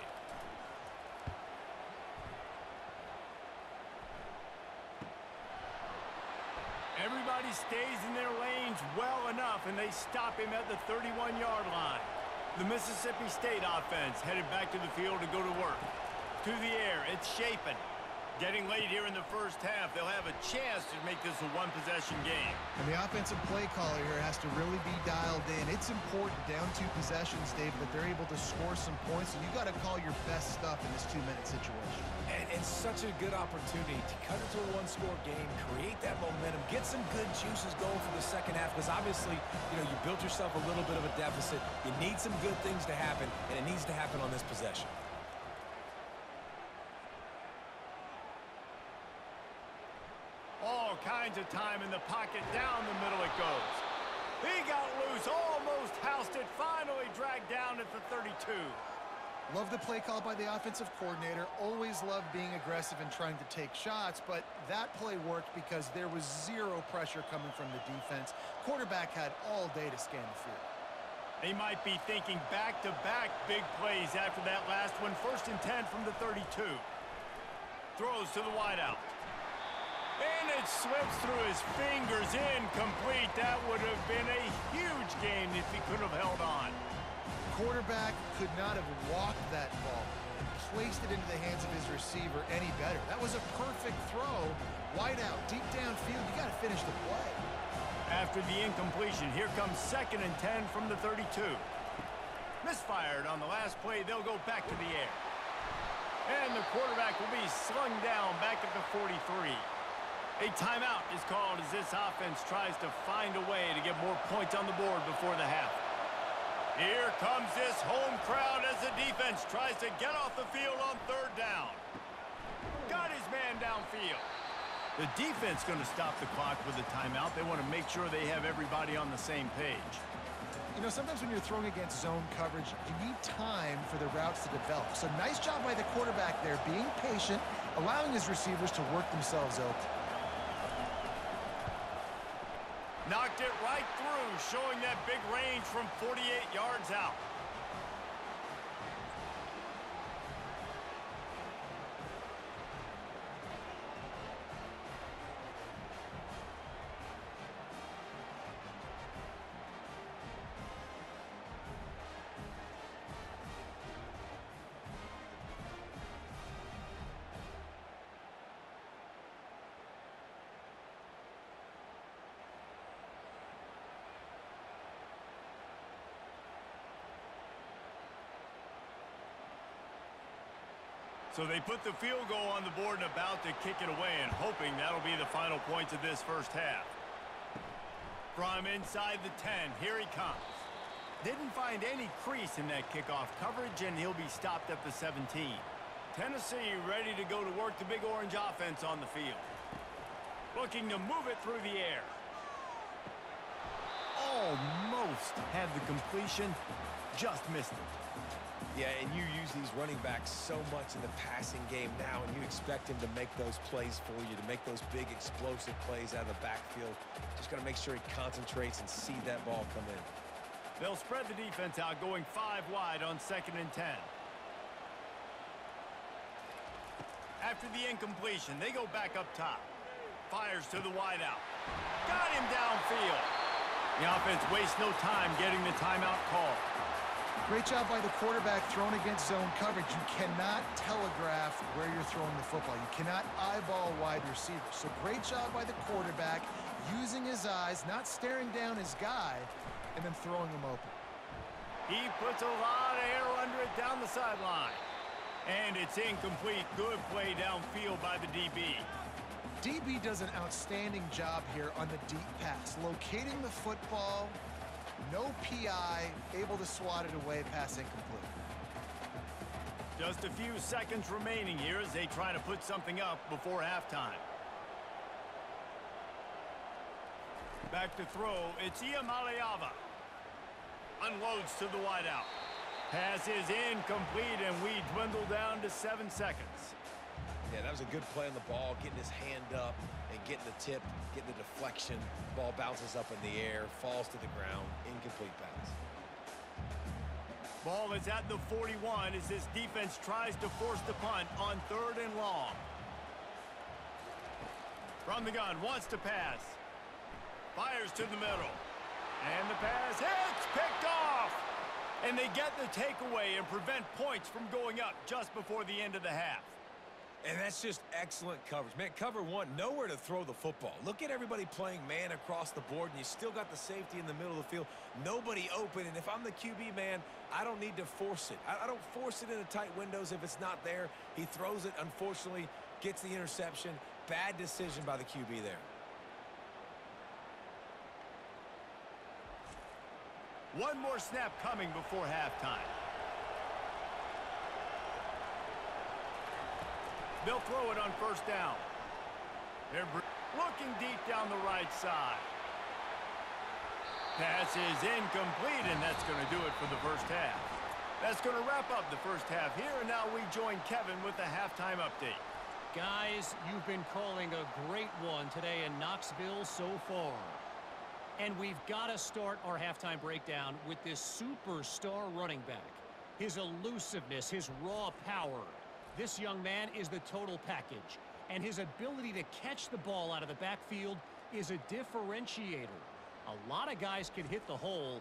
Everybody stays in their lanes well enough, and they stop him at the thirty-one yard line. The Mississippi State offense headed back to the field to go to work. To the air, it's Shapen. Getting late here in the first half, they'll have a chance to make this a one-possession game. And the offensive play caller here has to really be dialed in. It's important down two possessions, Dave, that they're able to score some points. And you got to call your best stuff in this two-minute situation. And it's such a good opportunity to cut into a one-score game, create that momentum, get some good juices going for the second half, because obviously, you know, you built yourself a little bit of a deficit. You need some good things to happen, and it needs to happen on this possession. All kinds of time in the pocket. Down the middle it goes. He got loose, almost housed it, finally dragged down at the thirty-two. Love the play call by the offensive coordinator. Always love being aggressive and trying to take shots, but that play worked because there was zero pressure coming from the defense. Quarterback had all day to scan the field. They might be thinking back-to-back big plays after that last one. First and ten from the thirty-two. Throws to the wideout. And it slips through his fingers, incomplete. That would have been a huge gain if he could have held on. Quarterback could not have walked that ball and placed it into the hands of his receiver any better. That was a perfect throw. Wide out, deep downfield. You got to finish the play. After the incompletion, here comes second and ten from the thirty-two. Misfired on the last play. They'll go back to the air. And the quarterback will be slung down back at the forty-three. A timeout is called as this offense tries to find a way to get more points on the board before the half. Here comes this home crowd as the defense tries to get off the field on third down. Got his man downfield. The defense going to stop the clock with a timeout. They want to make sure they have everybody on the same page. You know, sometimes when you're throwing against zone coverage, you need time for the routes to develop. So nice job by the quarterback there, being patient, allowing his receivers to work themselves open. Knocked it right through, showing that big range from forty-eight yards out. So they put the field goal on the board and about to kick it away, and hoping that'll be the final point of this first half. From inside the ten, here he comes. Didn't find any crease in that kickoff coverage, and he'll be stopped at the seventeen. Tennessee ready to go to work the big orange offense on the field. Looking to move it through the air. Almost had the completion, just missed it. Yeah, and you use these running backs so much in the passing game now, and you expect them to make those plays for you, to make those big explosive plays out of the backfield. Just got to make sure he concentrates and see that ball come in. They'll spread the defense out, going five wide on second and ten. After the incompletion, they go back up top. Fires to the wide out. Got him downfield. The offense wastes no time getting the timeout call. Great job by the quarterback thrown against zone coverage. You cannot telegraph where you're throwing the football. You cannot eyeball wide receivers. So great job by the quarterback using his eyes, not staring down his guy, and then throwing him open. He puts a lot of air under it down the sideline. And it's incomplete. Good play downfield by the D B. D B does an outstanding job here on the deep pass, locating the football, no P I, able to swat it away, pass incomplete. Just a few seconds remaining here as they try to put something up before halftime. Back to throw, it's Iamaleava. Unloads to the wideout. Pass is incomplete, and we dwindle down to seven seconds. Yeah, that was a good play on the ball, getting his hand up and getting the tip, getting the deflection. Ball bounces up in the air, falls to the ground, incomplete pass. Ball is at the forty-one as this defense tries to force the punt on third and long. From the gun, wants to pass. Fires to the middle. And the pass hits, picked off! And they get the takeaway and prevent points from going up just before the end of the half. And that's just excellent coverage. Man, cover one, nowhere to throw the football. Look at everybody playing man across the board, and you still got the safety in the middle of the field. Nobody open, and if I'm the Q B, man, I don't need to force it. I, I don't force it into tight windows if it's not there. He throws it, unfortunately, gets the interception. Bad decision by the Q B there. One more snap coming before halftime. They'll throw it on first down. They're looking deep down the right side. Pass is incomplete, and that's going to do it for the first half. That's going to wrap up the first half here, and now we join Kevin with the halftime update. Guys, you've been calling a great one today in Knoxville so far. And we've got to start our halftime breakdown with this superstar running back. His elusiveness, his raw power. This young man is the total package, and his ability to catch the ball out of the backfield is a differentiator. A lot of guys can hit the hole.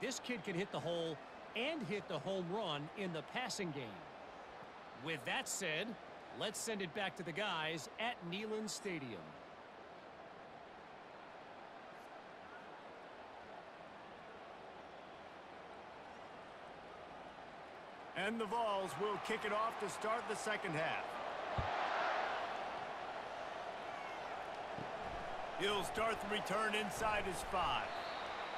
This kid can hit the hole and hit the home run in the passing game. With that said, let's send it back to the guys at Neyland Stadium. And the Vols will kick it off to start the second half. He'll start the return inside his five.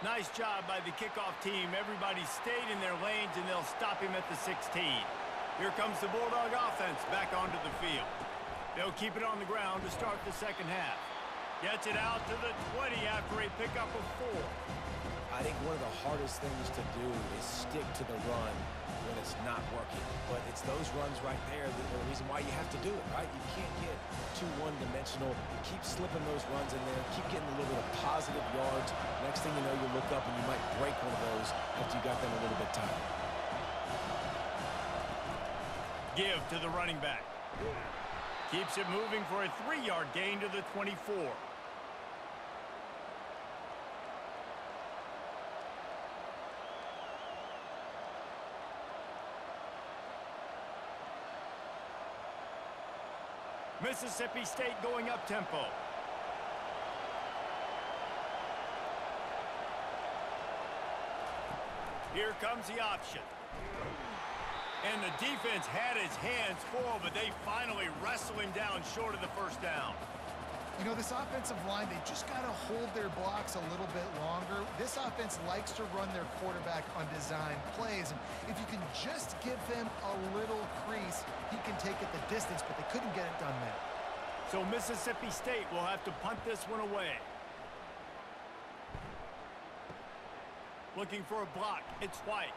Nice job by the kickoff team. Everybody stayed in their lanes, and they'll stop him at the sixteen. Here comes the Bulldog offense back onto the field. They'll keep it on the ground to start the second half. Gets it out to the twenty after a pickup of four. I think one of the hardest things to do is stick to the run when it's not working. But it's those runs right there that are the reason why you have to do it, right? You can't get too one-dimensional. You keep slipping those runs in there. Keep getting a little bit of positive yards. Next thing you know, you look up and you might break one of those after you got them a little bit tired. Give to the running back. Keeps it moving for a three-yard gain to the twenty-four. Mississippi State going up tempo. Here comes the option. And the defense had his hands full, but they finally wrestle him down short of the first down. You know, this offensive line, they just got to hold their blocks a little bit longer. This offense likes to run their quarterback on design plays. And if you can just give him a little crease, he can take it the distance, but they couldn't get it done there. So Mississippi State will have to punt this one away. Looking for a block. It's White.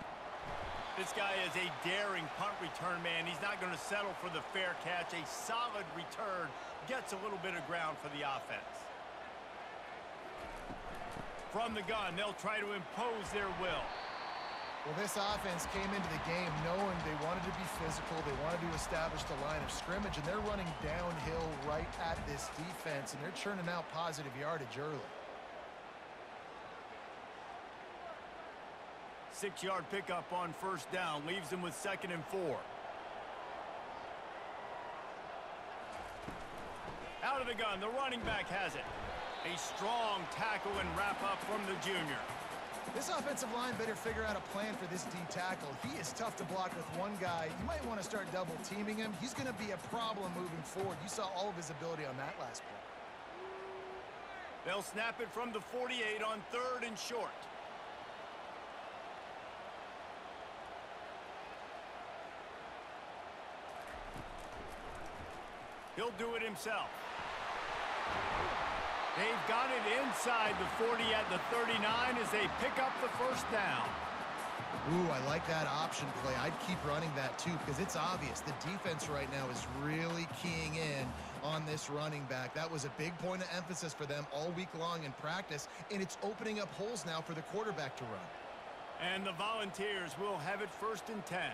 This guy is a daring punt return man. He's not going to settle for the fair catch. A solid return. Gets a little bit of ground for the offense. From the gun, they'll try to impose their will. Well, this offense came into the game knowing they wanted to be physical. They wanted to establish the line of scrimmage, and they're running downhill right at this defense, and they're churning out positive yardage early. Six-yard pickup on first down leaves them with second and four. Out of the gun, the running back has it. A strong tackle and wrap-up from the junior. This offensive line better figure out a plan for this D tackle. He is tough to block with one guy. You might want to start double-teaming him. He's going to be a problem moving forward. You saw all of his ability on that last play. They'll snap it from the forty-eight on third and short. He'll do it himself. They've got it inside the forty at the thirty-nine as they pick up the first down. Ooh, I like that option play. I'd keep running that too, because it's obvious the defense right now is really keying in on this running back. That was a big point of emphasis for them all week long in practice, and it's opening up holes now for the quarterback to run. And the Volunteers will have it first and ten.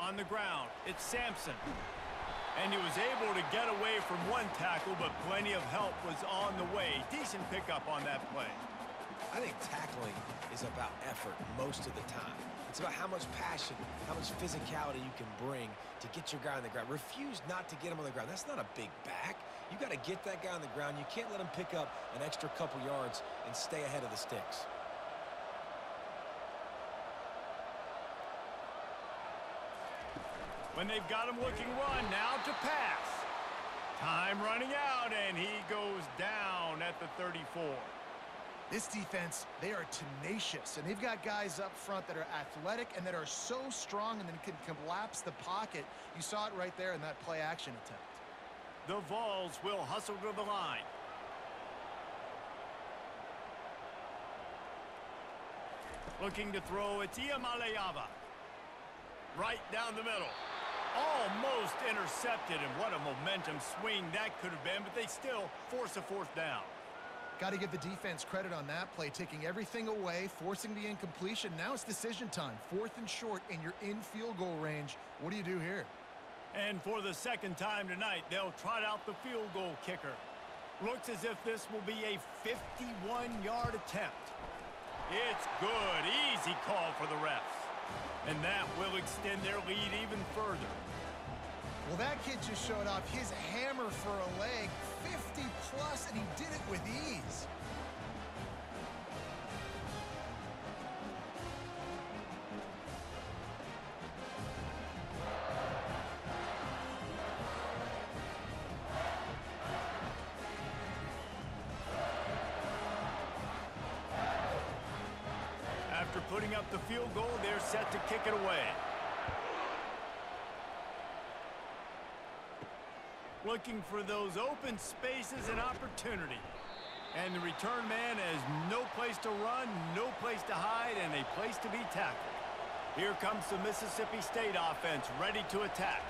On the ground, it's Sampson. And he was able to get away from one tackle, but plenty of help was on the way. Decent pickup on that play. I think tackling is about effort most of the time. It's about how much passion, how much physicality you can bring to get your guy on the ground. Refuse not to get him on the ground. That's not a big back. You got to get that guy on the ground. You can't let him pick up an extra couple yards and stay ahead of the sticks. When they've got him looking run, now to pass. Time running out, and he goes down at the thirty-four. This defense, they are tenacious, and they've got guys up front that are athletic and that are so strong and then can collapse the pocket. You saw it right there in that play-action attempt. The Vols will hustle to the line. Looking to throw, it's Iamaleava. Right down the middle. Almost intercepted, and what a momentum swing that could have been, but they still force a fourth down. Got to give the defense credit on that play, taking everything away, forcing the incompletion. Now it's decision time. Fourth and short, and you're in field goal range. What do you do here? And for the second time tonight, they'll trot out the field goal kicker. Looks as if this will be a fifty-one-yard attempt. It's good. Easy call for the refs. And that will extend their lead even further. Well, that kid just showed off his hammer for a leg, fifty plus, and he did it with ease. Putting up the field goal, they're set to kick it away. Looking for those open spaces and opportunity. And the return man has no place to run, no place to hide, and a place to be tackled. Here comes the Mississippi State offense, ready to attack.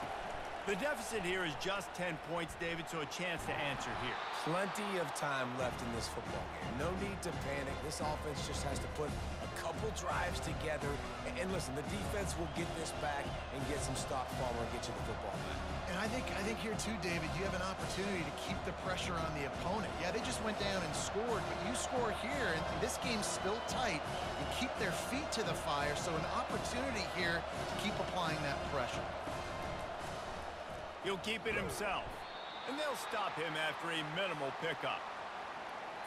The deficit here is just ten points, David, so a chance to answer here. Plenty of time left in this football game. No need to panic. This offense just has to put a couple drives together. And, and listen, the defense will get this back and get some stop forward and get you the football back. And I think, I think here too, David, you have an opportunity to keep the pressure on the opponent. Yeah, they just went down and scored, but you score here, and this game's still tight. You keep their feet to the fire, so an opportunity here to keep applying that pressure. He'll keep it himself, and they'll stop him after a minimal pickup.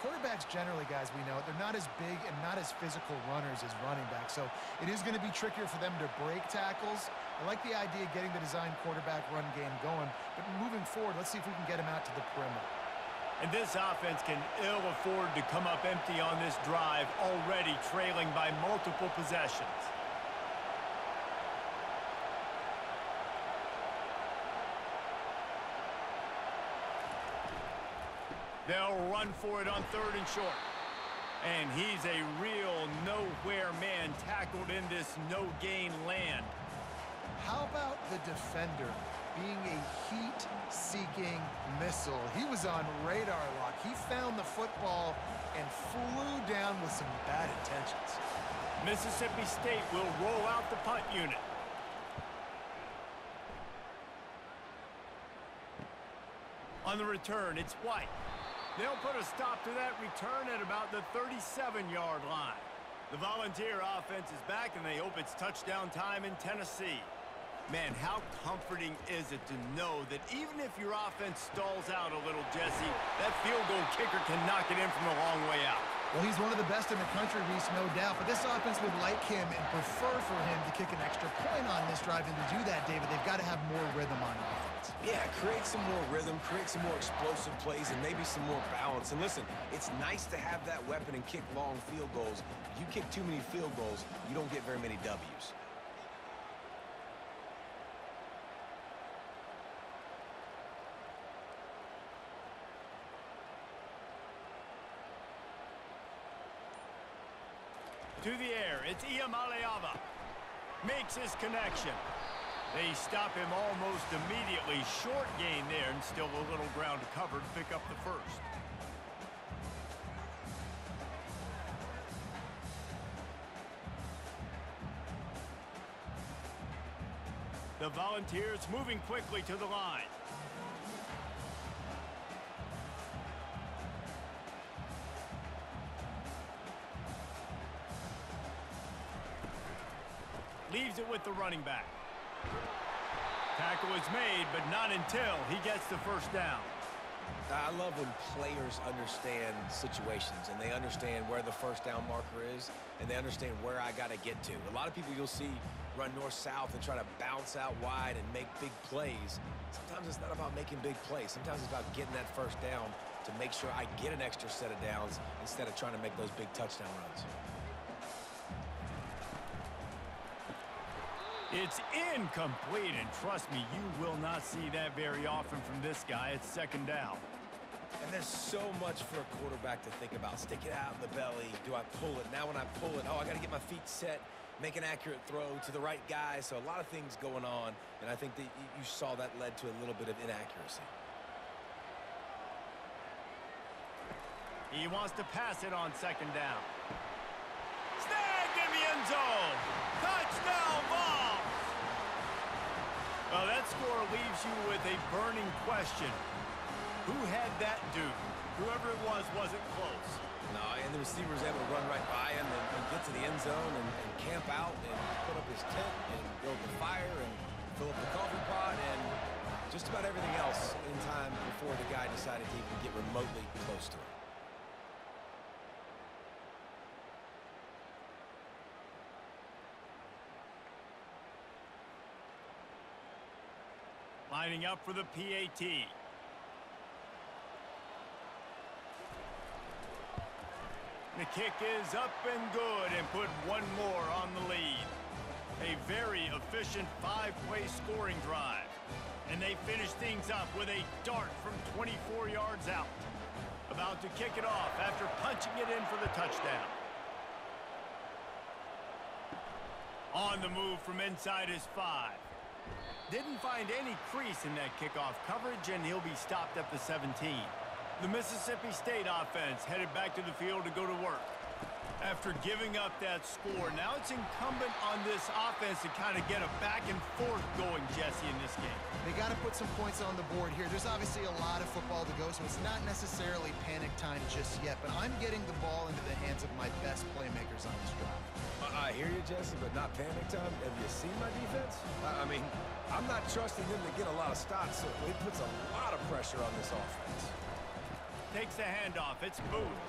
quarterbacks generally, guys, we know, they're not as big and not as physical runners as running backs, so it is going to be trickier for them to break tackles. I like the idea of getting the design quarterback run game going, but moving forward, let's see if we can get him out to the perimeter. And this offense can ill afford to come up empty on this drive, already trailing by multiple possessions. They'll run for it on third and short. And he's a real nowhere man tackled in this no-gain land. How about the defender being a heat-seeking missile? He was on radar lock. He found the football and flew down with some bad intentions. Mississippi State will roll out the punt unit. On the return, it's White. They'll put a stop to that return at about the thirty-seven yard line. The Volunteer offense is back, and they hope it's touchdown time in Tennessee. Man, how comforting is it to know that even if your offense stalls out a little, Jesse, that field goal kicker can knock it in from a long way out. Well, he's one of the best in the country, Reese, no doubt, but this offense would like him and prefer for him to kick an extra point on this drive, and to do that, David, they've got to have more rhythm on offense. Yeah, create some more rhythm, create some more explosive plays, and maybe some more balance. And listen, it's nice to have that weapon and kick long field goals. If you kick too many field goals, you don't get very many W's. To the air, it's Iamaleava. Makes his connection. They stop him almost immediately. Short gain there, and still a little ground to cover to pick up the first. The Volunteers moving quickly to the line. Leaves it with the running back. Tackle is made, but not until he gets the first down. I love when players understand situations, and they understand where the first down marker is, and they understand where I got to get to. A lot of people you'll see run north-south and try to bounce out wide and make big plays. Sometimes it's not about making big plays. Sometimes it's about getting that first down to make sure I get an extra set of downs instead of trying to make those big touchdown runs. It's incomplete, and trust me, you will not see that very often from this guy. It's second down. And there's so much for a quarterback to think about. Stick it out in the belly. Do I pull it? Now when I pull it, oh, I got to get my feet set, make an accurate throw to the right guy. So a lot of things going on, and I think that you saw that led to a little bit of inaccuracy. He wants to pass it on second down. Snagged in the end zone. Touchdown, ball! Well, that score leaves you with a burning question. Who had that dude? Whoever it was wasn't close. No, and the receiver was able to run right by him and, and get to the end zone and, and camp out and put up his tent and build the fire and fill up the coffee pot and just about everything else in time before the guy decided to even get remotely close to it. Lining up for the P A T. The kick is up and good, and put one more on the lead. A very efficient five-play scoring drive. And they finish things up with a dart from twenty-four yards out. About to kick it off after punching it in for the touchdown. On the move from inside is five. Didn't find any crease in that kickoff coverage, and he'll be stopped at the seventeen. The Mississippi State offense headed back to the field to go to work. After giving up that score, now it's incumbent on this offense to kind of get a back-and-forth going, Jesse, in this game. They got to put some points on the board here. There's obviously a lot of football to go, so it's not necessarily panic time just yet, but I'm getting the ball into the hands of my best playmakers on this drive. I hear you, Jesse, but not panic time. Have you seen my defense? I mean, I'm not trusting them to get a lot of stops, so it puts a lot of pressure on this offense. takes the handoff. It's Booth.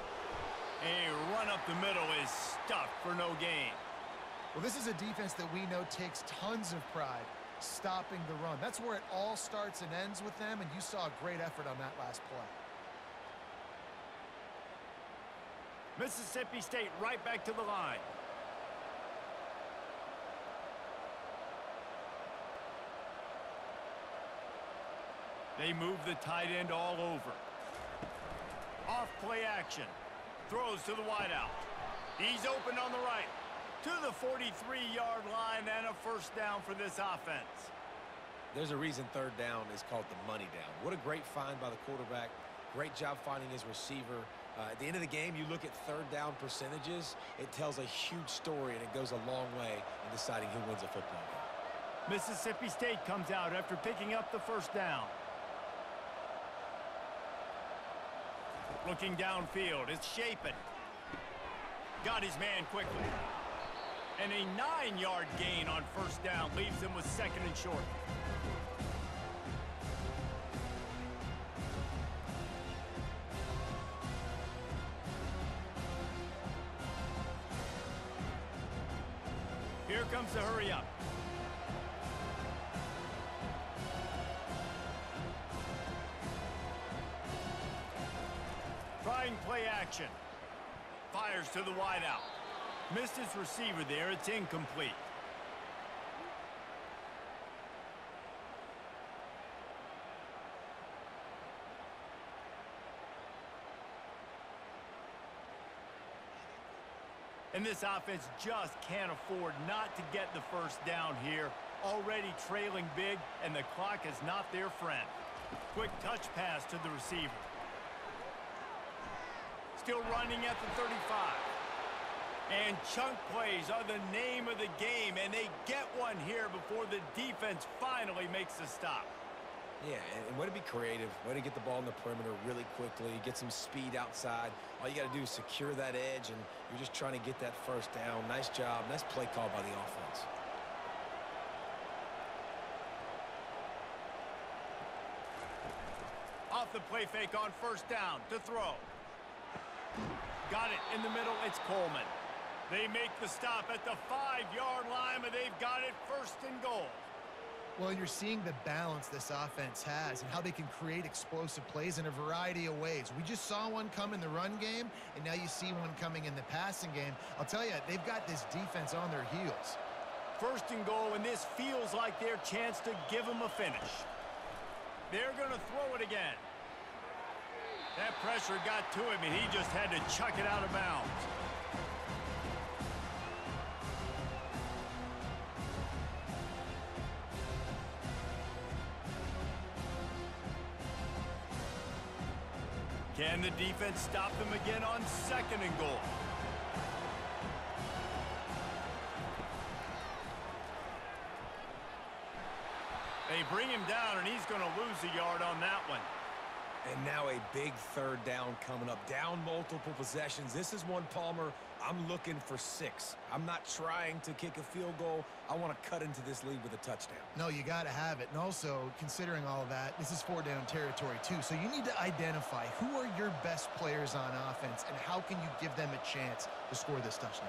A run up the middle is stuffed for no gain. Well, this is a defense that we know takes tons of pride stopping the run. That's where it all starts and ends with them, and you saw a great effort on that last play. Mississippi State right back to the line. They move the tight end all over. Off play action. Throws to the wideout. He's open on the right. To the forty-three yard line and a first down for this offense. There's a reason third down is called the money down. What a great find by the quarterback. Great job finding his receiver. Uh, at the end of the game, you look at third down percentages. It tells a huge story, and it goes a long way in deciding who wins a football game. Mississippi State comes out after picking up the first down. Looking downfield, it's Shapen. Got his man quickly. And a nine yard gain on first down leaves him with second and short. Here comes the hurry up. Trying play action. Fires to the wideout. Missed his receiver there. It's incomplete. And this offense just can't afford not to get the first down here. Already trailing big, and the clock is not their friend. Quick touch pass to the receiver. Still running at the thirty-five. And chunk plays are the name of the game, and they get one here before the defense finally makes the stop. Yeah, and way to be creative, way to get the ball in the perimeter really quickly, get some speed outside. All you got to do is secure that edge, and you're just trying to get that first down. Nice job, nice play call by the offense. Off the play fake on first down to throw. Got it in the middle, it's Coleman. They make the stop at the five yard line, but they've got it first and goal. Well, you're seeing the balance this offense has and how they can create explosive plays in a variety of ways. We just saw one come in the run game, and now you see one coming in the passing game. I'll tell you, they've got this defense on their heels. First and goal, and this feels like their chance to give them a finish. They're going to throw it again. That pressure got to him, and he just had to chuck it out of bounds. Can the defense stop them again on second and goal? They bring him down, and he's going to lose a yard on that one. And now a big third down coming up. Down multiple possessions. This is one, Palmer, I'm looking for six. I'm not trying to kick a field goal. I want to cut into this lead with a touchdown. No, you got to have it. And also, considering all of that, this is four-down territory, too. So you need to identify who are your best players on offense and how can you give them a chance to score this touchdown.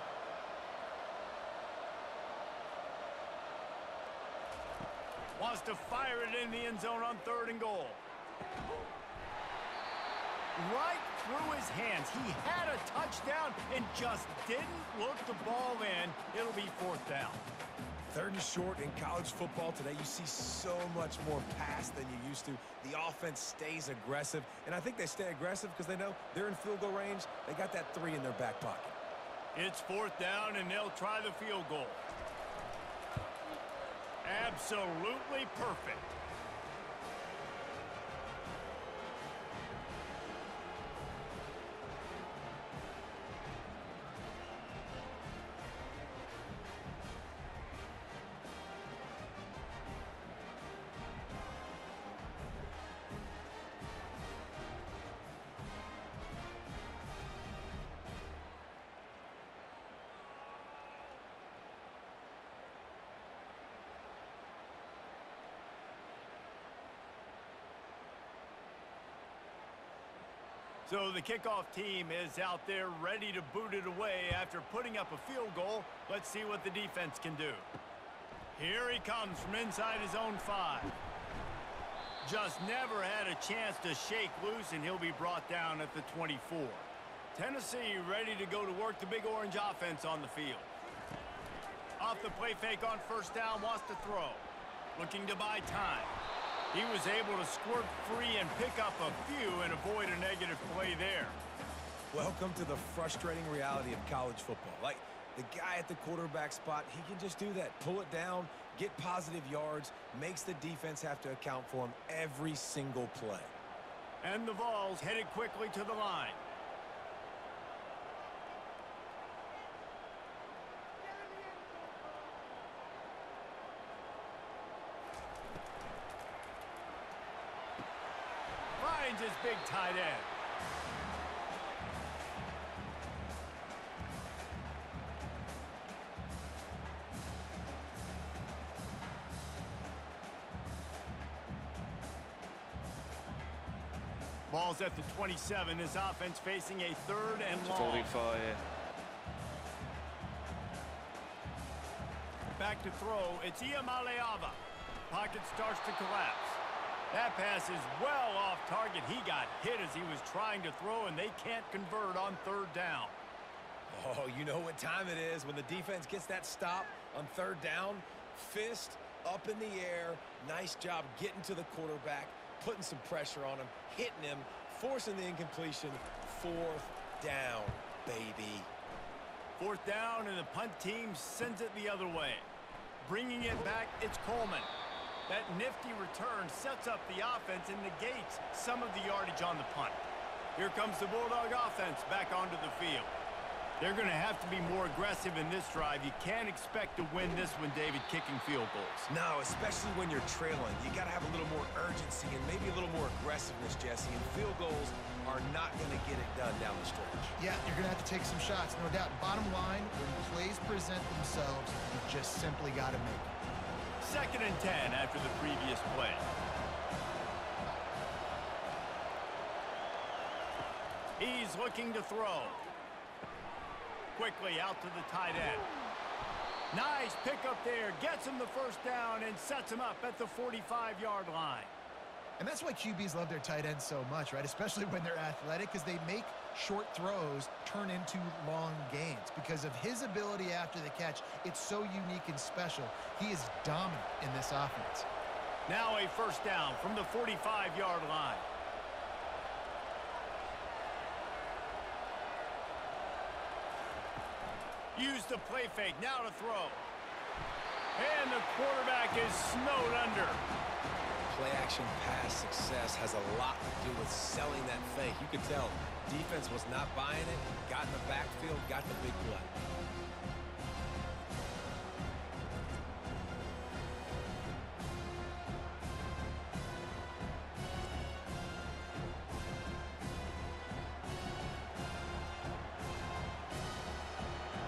Wants to fire it in the end zone on third and goal. Right through his hands. He had a touchdown and just didn't look the ball in. It'll be fourth down. Third and short in college football today, you see so much more pass than you used to. The offense stays aggressive, and I think they stay aggressive because they know they're in field goal range. They got that three in their back pocket. It's fourth down, and they'll try the field goal. Absolutely perfect. So the kickoff team is out there ready to boot it away after putting up a field goal. Let's see what the defense can do. Here he comes from inside his own five. Just never had a chance to shake loose, and he'll be brought down at the twenty-four. Tennessee ready to go to work the big orange offense on the field. Off the play fake on first down, wants to throw. Looking to buy time. He was able to squirt free and pick up a few and avoid a negative play there. Welcome to the frustrating reality of college football. Like, the guy at the quarterback spot, he can just do that. Pull it down, get positive yards, makes the defense have to account for him every single play. And the Vols headed quickly to the line. Finds his big tight end. Ball's at the twenty-seven. His offense facing a third and long. forty-five. Back to throw. It's Iamaleava. Pocket starts to collapse. That pass is well off target. He got hit as he was trying to throw, and they can't convert on third down. Oh, you know what time it is when the defense gets that stop on third down. Fist up in the air. Nice job getting to the quarterback, putting some pressure on him, hitting him, forcing the incompletion. Fourth down, baby. Fourth down, and the punt team sends it the other way. Bringing it back, it's Coleman. That nifty return sets up the offense and negates some of the yardage on the punt. Here comes the Bulldog offense back onto the field. They're going to have to be more aggressive in this drive. You can't expect to win this one, David, kicking field goals. No, especially when you're trailing. You got to have a little more urgency and maybe a little more aggressiveness, Jesse. And field goals are not going to get it done down the stretch. Yeah, you're going to have to take some shots, no doubt. Bottom line, when plays present themselves, you just simply got to make it. Second and ten after the previous play. He's looking to throw. Quickly out to the tight end. Nice pickup there. Gets him the first down and sets him up at the forty-five yard line. And that's why Q Bs love their tight ends so much, right? Especially when they're athletic, because they make short throws turn into long gains. Because of his ability after the catch, it's so unique and special. He is dominant in this offense. Now a first down from the forty-five yard line. Used the play fake, now to throw. And the quarterback is snowed under. Play action pass success has a lot to do with selling that fake. You could tell defense was not buying it, got in the backfield, got the big play.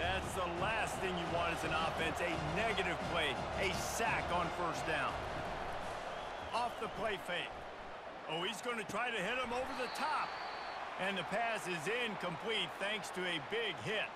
That's the last thing you want as an offense, a negative play, a sack on first down. Off the play fake. Oh, he's going to try to hit him over the top. And the pass is incomplete thanks to a big hit.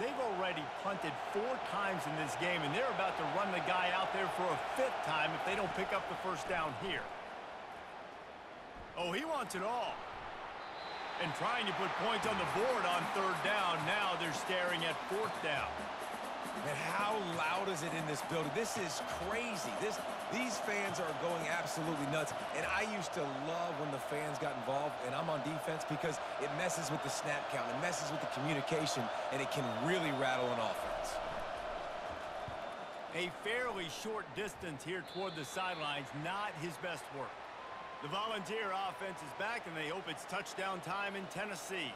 They've already punted four times in this game, and they're about to run the guy out there for a fifth time if they don't pick up the first down here. Oh, he wants it all. And trying to put points on the board on third down. Now they're staring at fourth down. And how loud is it in this building? This is crazy. This, these fans are going absolutely nuts. And I used to love when the fans got involved, and I'm on defense, because it messes with the snap count. It messes with the communication, and it can really rattle an offense. A fairly short distance here toward the sidelines. Not his best work. The Volunteer offense is back, and they hope it's touchdown time in Tennessee.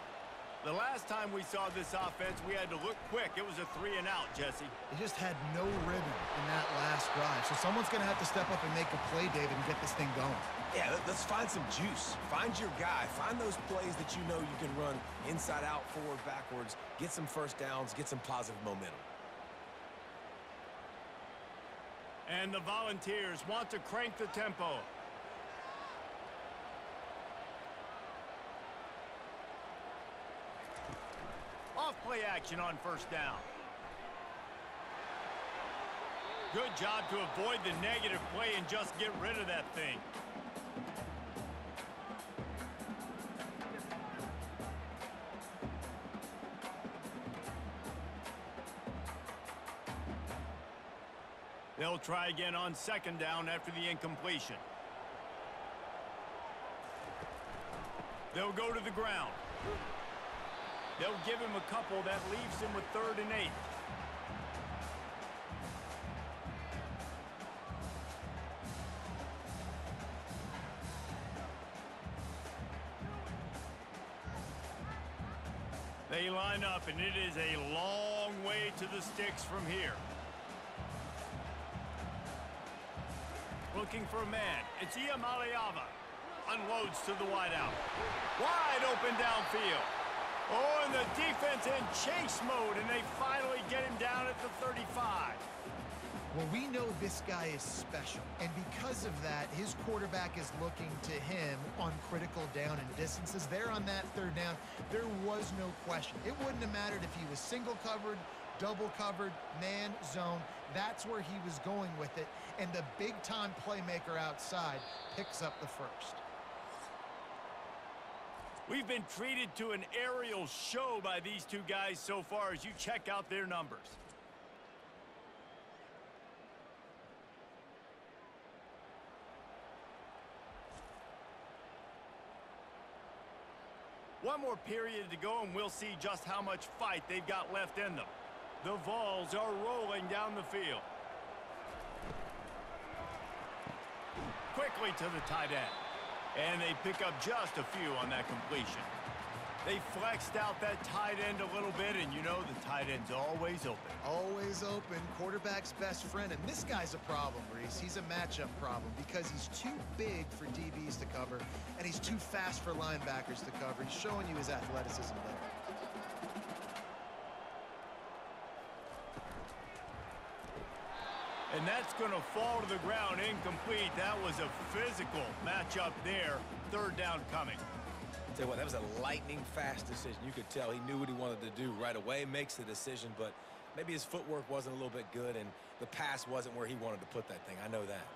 The last time we saw this offense, we had to look quick. It was a three and out, Jesse. They just had no rhythm in that last drive. So someone's going to have to step up and make a play, David, and get this thing going. Yeah, let's find some juice. Find your guy. Find those plays that you know you can run inside out, forward, backwards. Get some first downs. Get some positive momentum. And the Volunteers want to crank the tempo. Off play action on first down. Good job to avoid the negative play and just get rid of that thing. They'll try again on second down after the incompletion. They'll go to the ground. They'll give him a couple. That leaves him with third and eight. They line up, and it is a long way to the sticks from here. Looking for a man. It's Iamaleava. Unloads to the wideout. Wide open downfield. Oh, and the defense in chase mode, and they finally get him down at the thirty-five. Well, we know this guy is special, and because of that, his quarterback is looking to him on critical down and distances. There on that third down, there was no question. It wouldn't have mattered if he was single covered, double covered, man, zone. That's where he was going with it, and the big-time playmaker outside picks up the first. We've been treated to an aerial show by these two guys so far as you check out their numbers. One more period to go, and we'll see just how much fight they've got left in them. The Vols are rolling down the field. Quickly to the tight end. And they pick up just a few on that completion. They flexed out that tight end a little bit, and you know the tight end's always open. Always open, quarterback's best friend. And this guy's a problem, Reese. He's a matchup problem because he's too big for D Bs to cover, and he's too fast for linebackers to cover. He's showing you his athleticism there. And that's going to fall to the ground incomplete. That was a physical matchup there. Third down coming. I'll tell you what, that was a lightning fast decision. You could tell he knew what he wanted to do right away, makes the decision, but maybe his footwork wasn't a little bit good and the pass wasn't where he wanted to put that thing. I know that.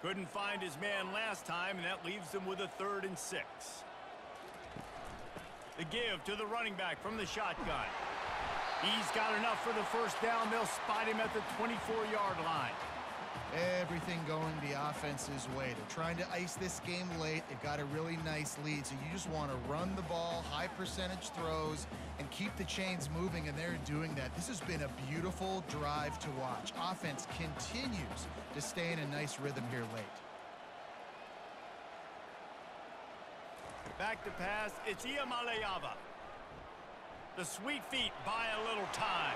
Couldn't find his man last time, and that leaves him with a third and six. The give to the running back from the shotgun. He's got enough for the first down. They'll spot him at the twenty-four yard line. Everything going the offense's way. They're trying to ice this game late. They've got a really nice lead, so you just want to run the ball, high percentage throws, and keep the chains moving, and they're doing that. This has been a beautiful drive to watch. Offense continues to stay in a nice rhythm here late. Back to pass. It's Iamaleava. The sweet feet buy a little time.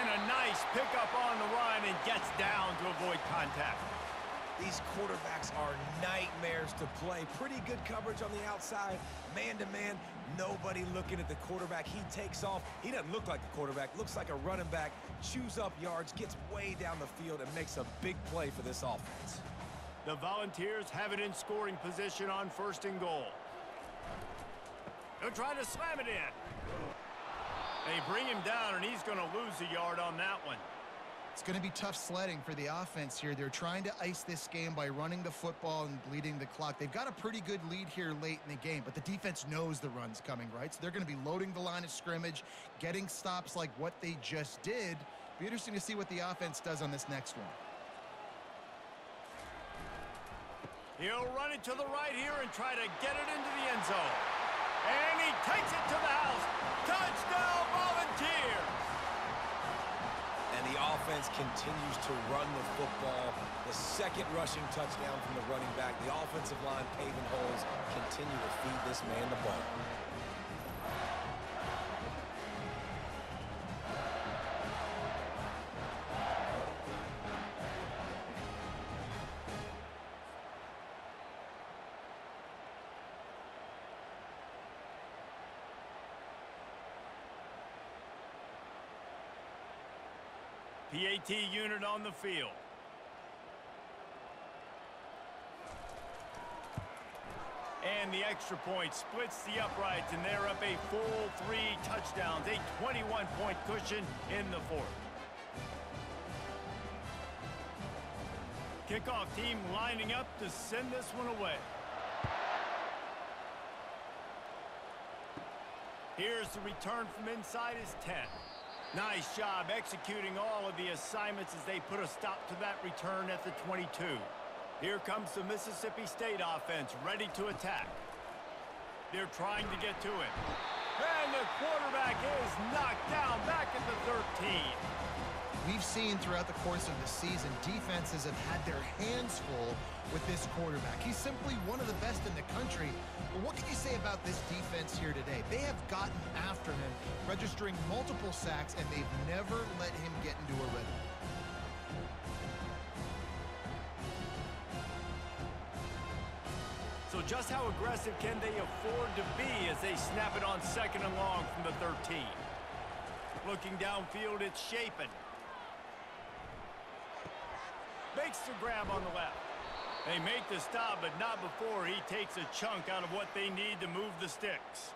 And a nice pickup on the run and gets down to avoid contact. These quarterbacks are nightmares to play. Pretty good coverage on the outside. Man-to-man, nobody looking at the quarterback. He takes off. He doesn't look like the quarterback. Looks like a running back. Chews up yards, gets way down the field, and makes a big play for this offense. The Volunteers have it in scoring position on first and goal. They're trying to slam it in. They bring him down, and he's going to lose a yard on that one. It's going to be tough sledding for the offense here. They're trying to ice this game by running the football and bleeding the clock. They've got a pretty good lead here late in the game, but the defense knows the run's coming, right? So they're going to be loading the line of scrimmage, getting stops like what they just did. Be interesting to see what the offense does on this next one. He'll run it to the right here and try to get it into the end zone. And he takes it to the house. Touchdown, Volunteers! And the offense continues to run the football. The second rushing touchdown from the running back. The offensive line paving holes. Continue to feed this man the ball. P A T unit on the field. And the extra point splits the uprights, and they're up a full three touchdowns, a twenty-one point cushion in the fourth. Kickoff team lining up to send this one away. Here's the return from inside his ten. Nice job executing all of the assignments as they put a stop to that return at the twenty-two. Here comes the Mississippi State offense, ready to attack. They're trying to get to it. And the quarterback is knocked down back at the thirteen. We've seen throughout the course of the season, defenses have had their hands full with this quarterback. He's simply one of the best in the country. But what can you say about this defense here today? They have gotten after him, registering multiple sacks, and they've never let him get into a rhythm. So just how aggressive can they afford to be as they snap it on second and long from the thirteen? Looking downfield, it's Shapen. Makes the grab on the left. They make the stop, but not before he takes a chunk out of what they need to move the sticks.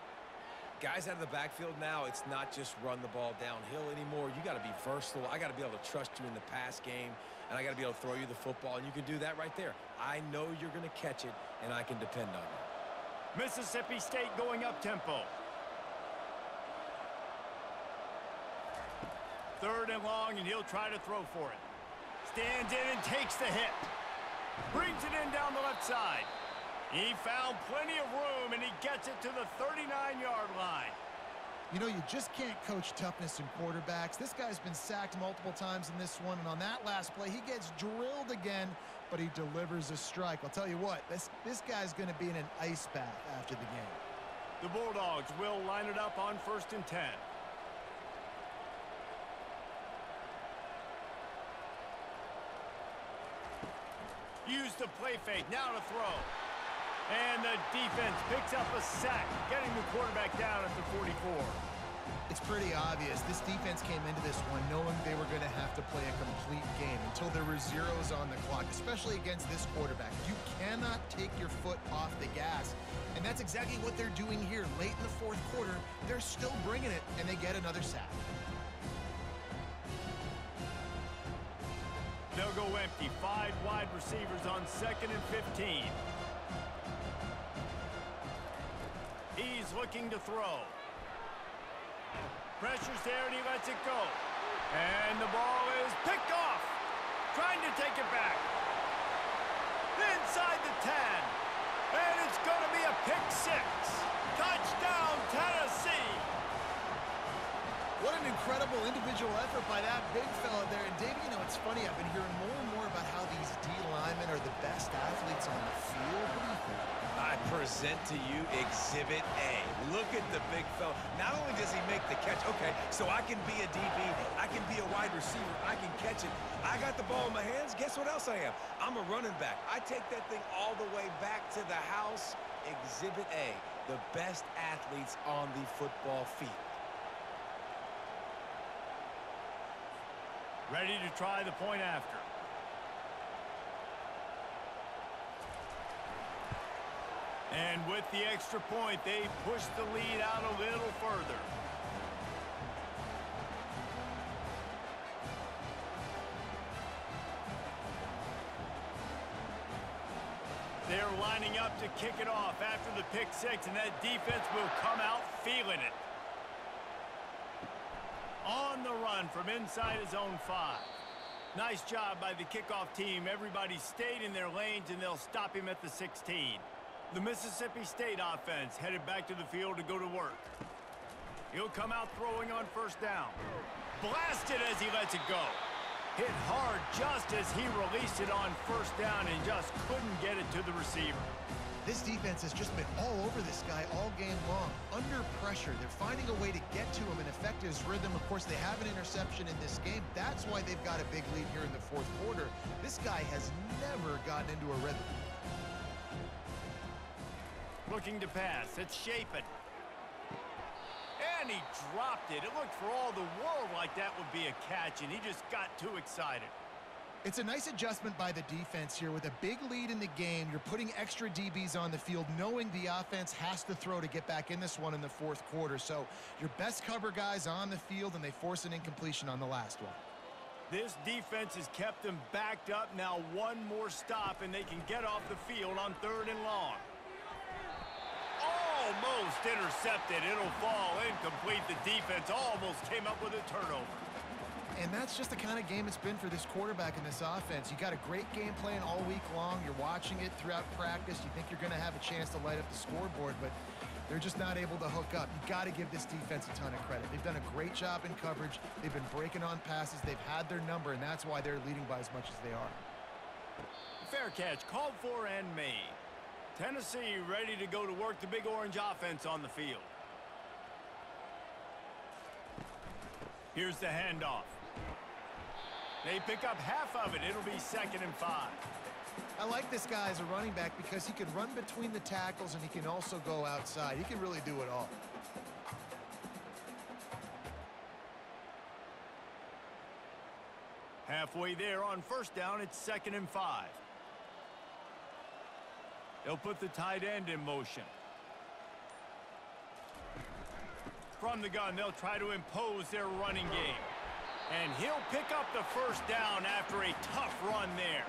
Guys out of the backfield now, it's not just run the ball downhill anymore. You got to be versatile. I got to be able to trust you in the pass game, and I got to be able to throw you the football, and you can do that right there. I know you're going to catch it, and I can depend on you. Mississippi State going up tempo. Third and long, and he'll try to throw for it. Stands in and takes the hit. Brings it in down the left side. He found plenty of room, and he gets it to the thirty-nine yard line. You know, you just can't coach toughness in quarterbacks. This guy's been sacked multiple times in this one, and on that last play, he gets drilled again, but he delivers a strike. I'll tell you what, this, this guy's going to be in an ice bath after the game. The Bulldogs will line it up on first and ten. Use the play fake now to throw. And the defense picks up a sack, getting the quarterback down at the forty-four. It's pretty obvious. This defense came into this one knowing they were going to have to play a complete game until there were zeros on the clock, especially against this quarterback. You cannot take your foot off the gas, and that's exactly what they're doing here. Late in the fourth quarter, they're still bringing it, and they get another sack. They'll go empty. Five wide receivers on second and fifteen. He's looking to throw. Pressure's there, and he lets it go. And the ball is picked off. Trying to take it back. Inside the ten. And it's going to be a pick six. Touchdown, Tennessee. What an incredible individual effort by that big fella there. And, Dave, you know, it's funny. I've been hearing more and more about how these D linemen are the best athletes on the field. What do you think? I present to you Exhibit A. Look at the big fella. Not only does he make the catch, okay, so I can be a D B, I can be a wide receiver, I can catch it. I got the ball in my hands. Guess what else I am? I'm a running back. I take that thing all the way back to the house. Exhibit A, the best athletes on the football field. Ready to try the point after. And with the extra point, they push the lead out a little further. They're lining up to kick it off after the pick six, and that defense will come out feeling it. On the run from inside his own five. Nice job by the kickoff team. Everybody stayed in their lanes, and they'll stop him at the sixteen. The Mississippi State offense headed back to the field to go to work. He'll come out throwing on first down. Blasted as he lets it go. Hit hard just as he released it on first down and just couldn't get it to the receiver. This defense has just been all over this guy all game long. Under pressure, they're finding a way to get to him and affect his rhythm. Of course, they have an interception in this game. That's why they've got a big lead here in the fourth quarter. This guy has never gotten into a rhythm. Looking to pass. It's Shapen. And and he dropped it. It looked for all the world like that would be a catch, and he just got too excited. It's a nice adjustment by the defense here. With a big lead in the game, you're putting extra D Bs on the field, knowing the offense has to throw to get back in this one in the fourth quarter. So your best cover guys on the field, and they force an incompletion on the last one. This defense has kept them backed up. Now one more stop, and they can get off the field on third and long. Almost intercepted. It'll fall incomplete. The defense almost came up with a turnover. And that's just the kind of game it's been for this quarterback in this offense. You got a great game plan all week long. You're watching it throughout practice. You think you're going to have a chance to light up the scoreboard, but they're just not able to hook up. You got to give this defense a ton of credit. They've done a great job in coverage. They've been breaking on passes. They've had their number, and that's why they're leading by as much as they are. Fair catch, called for and made. Tennessee ready to go to work the big orange offense on the field. Here's the handoff. They pick up half of it. It'll be second and five. I like this guy as a running back because he can run between the tackles and he can also go outside. He can really do it all. Halfway there on first down, it's second and five. They'll put the tight end in motion. From the gun, they'll try to impose their running game. And he'll pick up the first down after a tough run there.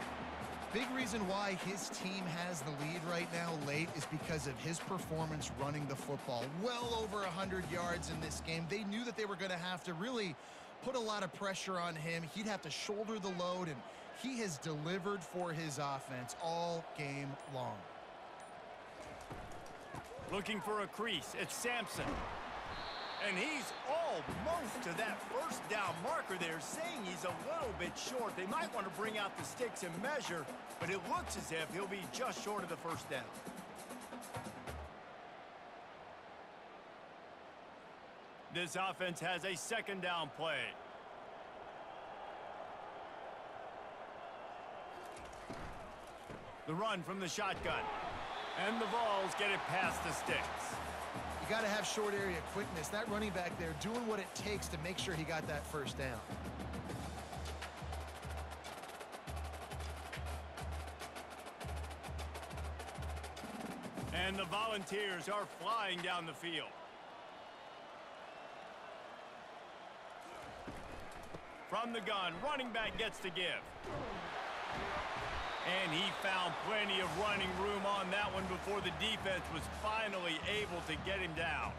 Big reason why his team has the lead right now late is because of his performance running the football. Well over one hundred yards in this game. They knew that they were going to have to really put a lot of pressure on him. He'd have to shoulder the load, and he has delivered for his offense all game long. Looking for a crease. It's Sampson. And he's almost to that first down marker. They're saying he's a little bit short. They might want to bring out the sticks and measure, but it looks as if he'll be just short of the first down. This offense has a second down play. The run from the shotgun. And the balls get it past the sticks. Got to have short area quickness. That running back there doing what it takes to make sure he got that first down. And the Volunteers are flying down the field. From the gun, running back gets to give. And he found plenty of running room on that one before the defense was finally able to get him down.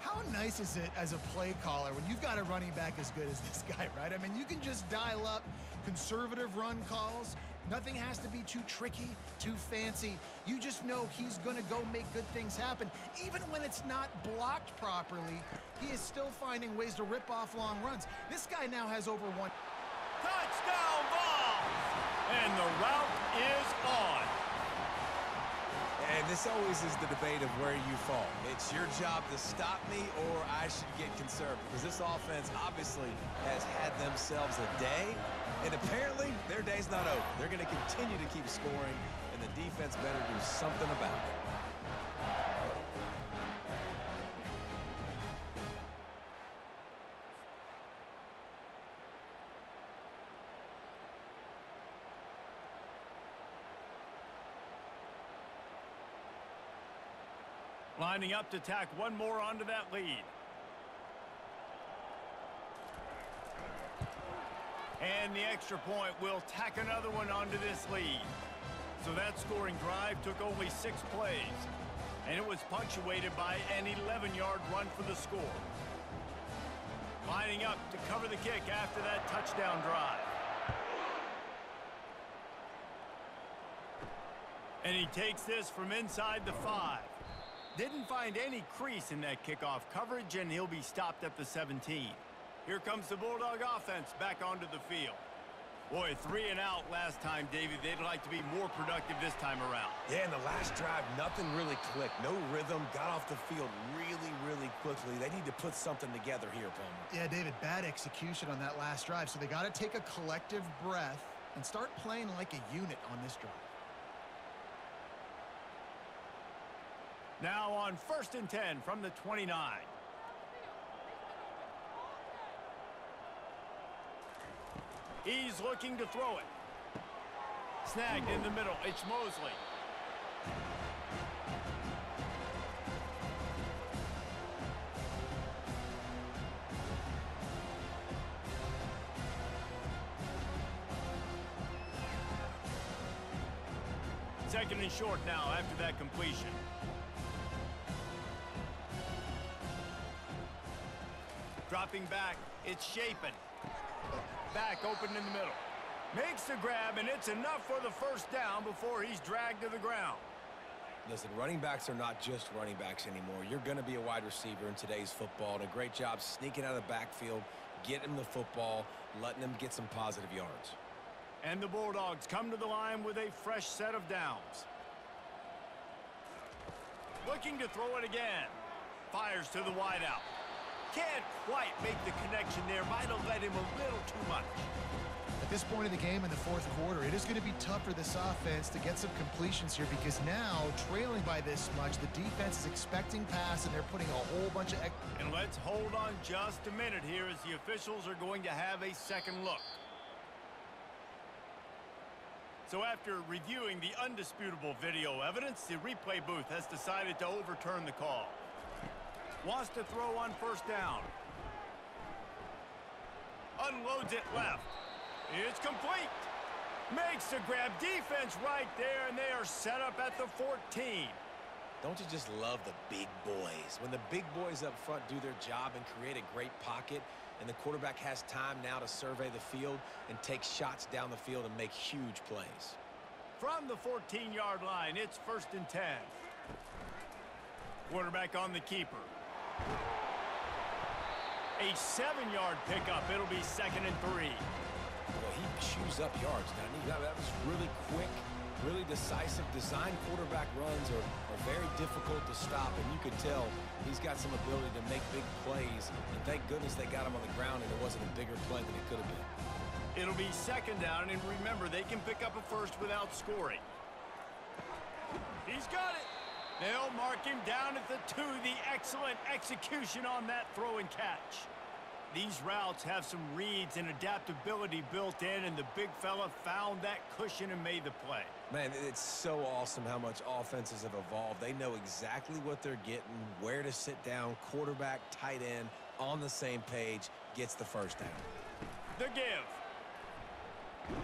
How nice is it as a play caller when you've got a running back as good as this guy, right? I mean, you can just dial up conservative run calls. Nothing has to be too tricky, too fancy. You just know he's going to go make good things happen. Even when it's not blocked properly, he is still finding ways to rip off long runs. This guy now has over one. Touchdown ball! And the route is on. And this always is the debate of where you fall. It's your job to stop me, or I should get concerned, because this offense obviously has had themselves a day, and apparently their day's not over. They're going to continue to keep scoring, and the defense better do something about it. Lining up to tack one more onto that lead. And the extra point will tack another one onto this lead. So that scoring drive took only six plays. And it was punctuated by an eleven-yard run for the score. Lining up to cover the kick after that touchdown drive. And he takes this from inside the five. Didn't find any crease in that kickoff coverage, and he'll be stopped at the seventeen. Here comes the Bulldog offense back onto the field. Boy, three and out last time, Davey. They'd like to be more productive this time around. Yeah, in the last drive, nothing really clicked. No rhythm, got off the field really, really quickly. They need to put something together here, Palmer. Yeah, David, bad execution on that last drive, so they got to take a collective breath and start playing like a unit on this drive. Now on first and ten from the twenty-nine. He's looking to throw it. Snagged in the middle. It's Mosley. Second and short now after that completion. Dropping back, it's Shapen. Back open in the middle. Makes the grab, and it's enough for the first down before he's dragged to the ground. Listen, running backs are not just running backs anymore. You're going to be a wide receiver in today's football, and a great job sneaking out of the backfield, getting the football, letting them get some positive yards. And the Bulldogs come to the line with a fresh set of downs. Looking to throw it again. Fires to the wideout. Can't quite make the connection there. Might have led him a little too much. At this point in the game in the fourth quarter, it is going to be tough for this offense to get some completions here because now, trailing by this much, the defense is expecting pass, and they're putting a whole bunch of... And let's hold on just a minute here as the officials are going to have a second look. So after reviewing the undisputable video evidence, the replay booth has decided to overturn the call. Wants to throw on first down. Unloads it left. It's complete. Makes the grab. Defense right there, and they are set up at the fourteen. Don't you just love the big boys? When the big boys up front do their job and create a great pocket, and the quarterback has time now to survey the field and take shots down the field and make huge plays. From the fourteen-yard line, it's first and ten. Quarterback on the keeper. A seven-yard pickup. It'll be second and three. Well, he chews up yards. Now, that was really quick, really decisive. Design quarterback runs are, are very difficult to stop, and you could tell he's got some ability to make big plays. And thank goodness they got him on the ground, and it wasn't a bigger play than it could have been. It'll be second down, and remember, they can pick up a first without scoring. He's got it. They'll mark him down at the two. The excellent execution on that throw and catch. These routes have some reads and adaptability built in, and the big fella found that cushion and made the play. Man, it's so awesome how much offenses have evolved. They know exactly what they're getting, where to sit down, quarterback, tight end, on the same page, gets the first down. The give.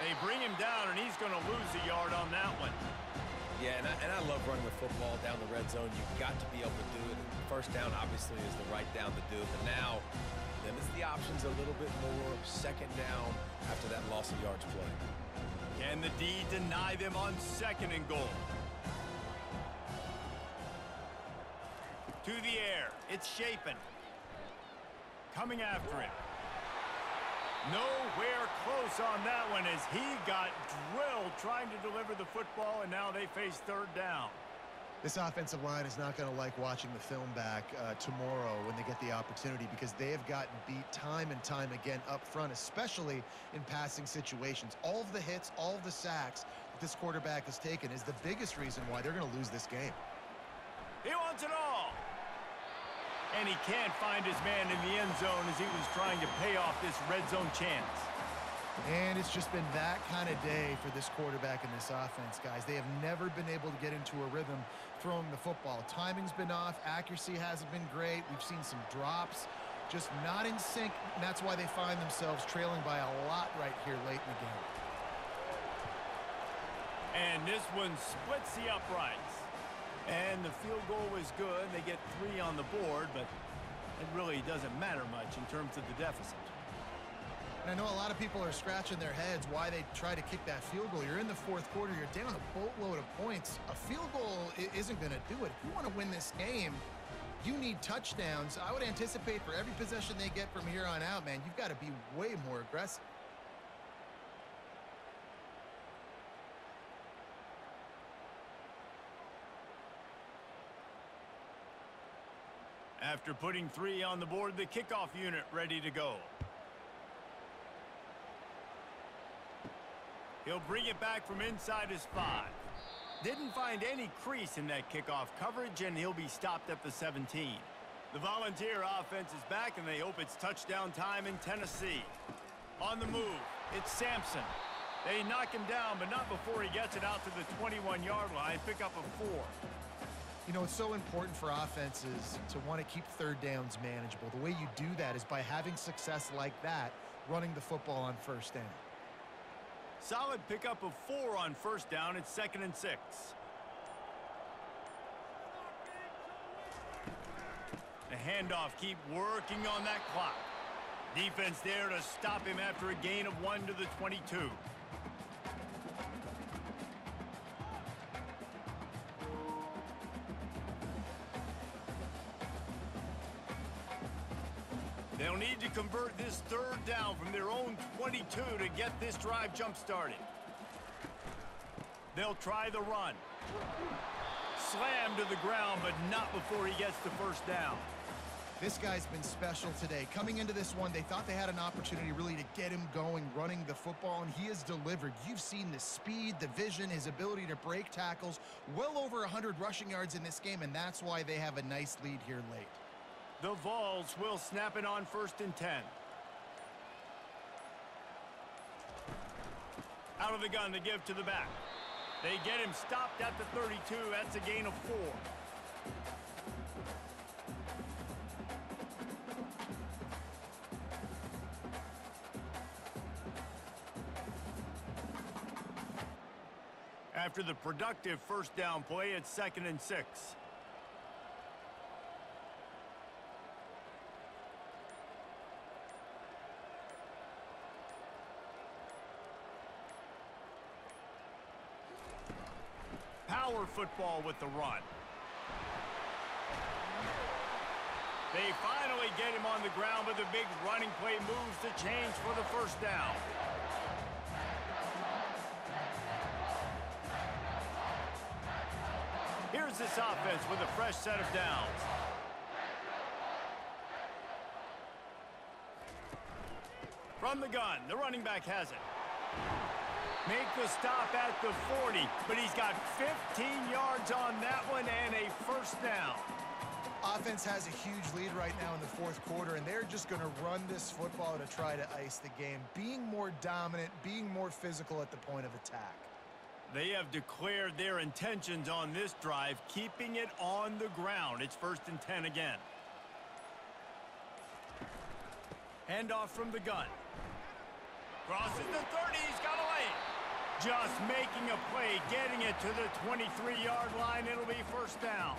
They bring him down, and he's going to lose a yard on that one. Yeah, and I, and I love running with football down the red zone. You've got to be able to do it. And first down, obviously, is the right down to do it. But now, limits the options a little bit more. Second down after that loss of yards play. Can the D deny them on second and goal? To the air. It's Shapen. Coming after him. Nowhere close on that one as he got drilled trying to deliver the football, and now they face third down. This offensive line is not going to like watching the film back uh, tomorrow when they get the opportunity, because they have gotten beat time and time again up front, especially in passing situations. All of the hits, all of the sacks that this quarterback has taken is the biggest reason why they're going to lose this game. He wants it all. And he can't find his man in the end zone as he was trying to pay off this red zone chance. And it's just been that kind of day for this quarterback in this offense, guys. They have never been able to get into a rhythm throwing the football. Timing's been off. Accuracy hasn't been great. We've seen some drops. Just not in sync. And that's why they find themselves trailing by a lot right here late in the game. And this one splits the uprights. And the field goal is good. They get three on the board, but it really doesn't matter much in terms of the deficit. And I know a lot of people are scratching their heads why they try to kick that field goal. You're in the fourth quarter. You're down a boatload of points. A field goal isn't going to do it. If you want to win this game, you need touchdowns. I would anticipate for every possession they get from here on out, man, you've got to be way more aggressive. After putting three on the board, the kickoff unit ready to go. He'll bring it back from inside his five. Didn't find any crease in that kickoff coverage, and he'll be stopped at the seventeen. The Volunteer offense is back, and they hope it's touchdown time in Tennessee. On the move, it's Sampson. They knock him down, but not before he gets it out to the twenty-one-yard line. Pick up a four. You know, it's so important for offenses to want to keep third downs manageable. The way you do that is by having success like that, running the football on first down. Solid pickup of four on first down. It's second and six. The handoff, keep working on that clock. Defense there to stop him after a gain of one to the twenty-two. They'll need to convert this third down from their own twenty-two to get this drive jump started. They'll try the run. Slam to the ground, but not before he gets the first down. This guy's been special today. Coming into this one, they thought they had an opportunity really to get him going, running the football, and he has delivered. You've seen the speed, the vision, his ability to break tackles. Well over one hundred rushing yards in this game, and that's why they have a nice lead here late. The Vols will snap it on first and ten. Out of the gun to give to the back. They get him stopped at the thirty-two. That's a gain of four. After the productive first down play, it's second and six. Power football with the run. They finally get him on the ground, but the big running play moves the chains for the first down. Here's this offense with a fresh set of downs. From the gun, the running back has it. Make the stop at the forty, but he's got fifteen yards on that one and a first down. Offense has a huge lead right now in the fourth quarter, and they're just going to run this football to try to ice the game, being more dominant, being more physical at the point of attack. They have declared their intentions on this drive, keeping it on the ground. It's first and ten again. Handoff from the gun. Crosses the thirty, he's got away. Just making a play, getting it to the twenty-three-yard line. It'll be first down.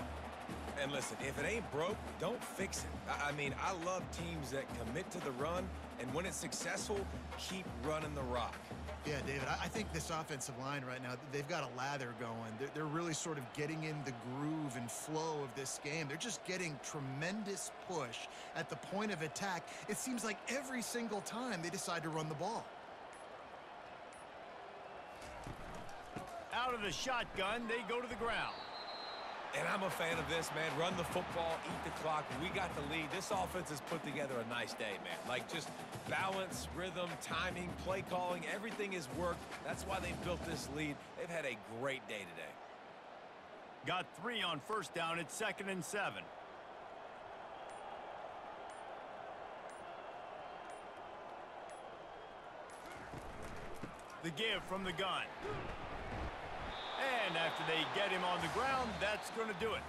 And listen, if it ain't broke, don't fix it. I mean, I love teams that commit to the run, and when it's successful, keep running the rock. Yeah, David, I think this offensive line right now, they've got a lather going. They're, they're really sort of getting in the groove and flow of this game. They're just getting tremendous push at the point of attack. It seems like every single time they decide to run the ball. Out of the shotgun, they go to the ground. And I'm a fan of this, man. Run the football, eat the clock. We got the lead. This offense has put together a nice day, man. Like, just balance, rhythm, timing, play calling, everything has worked. That's why they built this lead. They've had a great day today. Got three on first down. It's second and seven. The give from the gun. And after they get him on the ground, that's going to do it.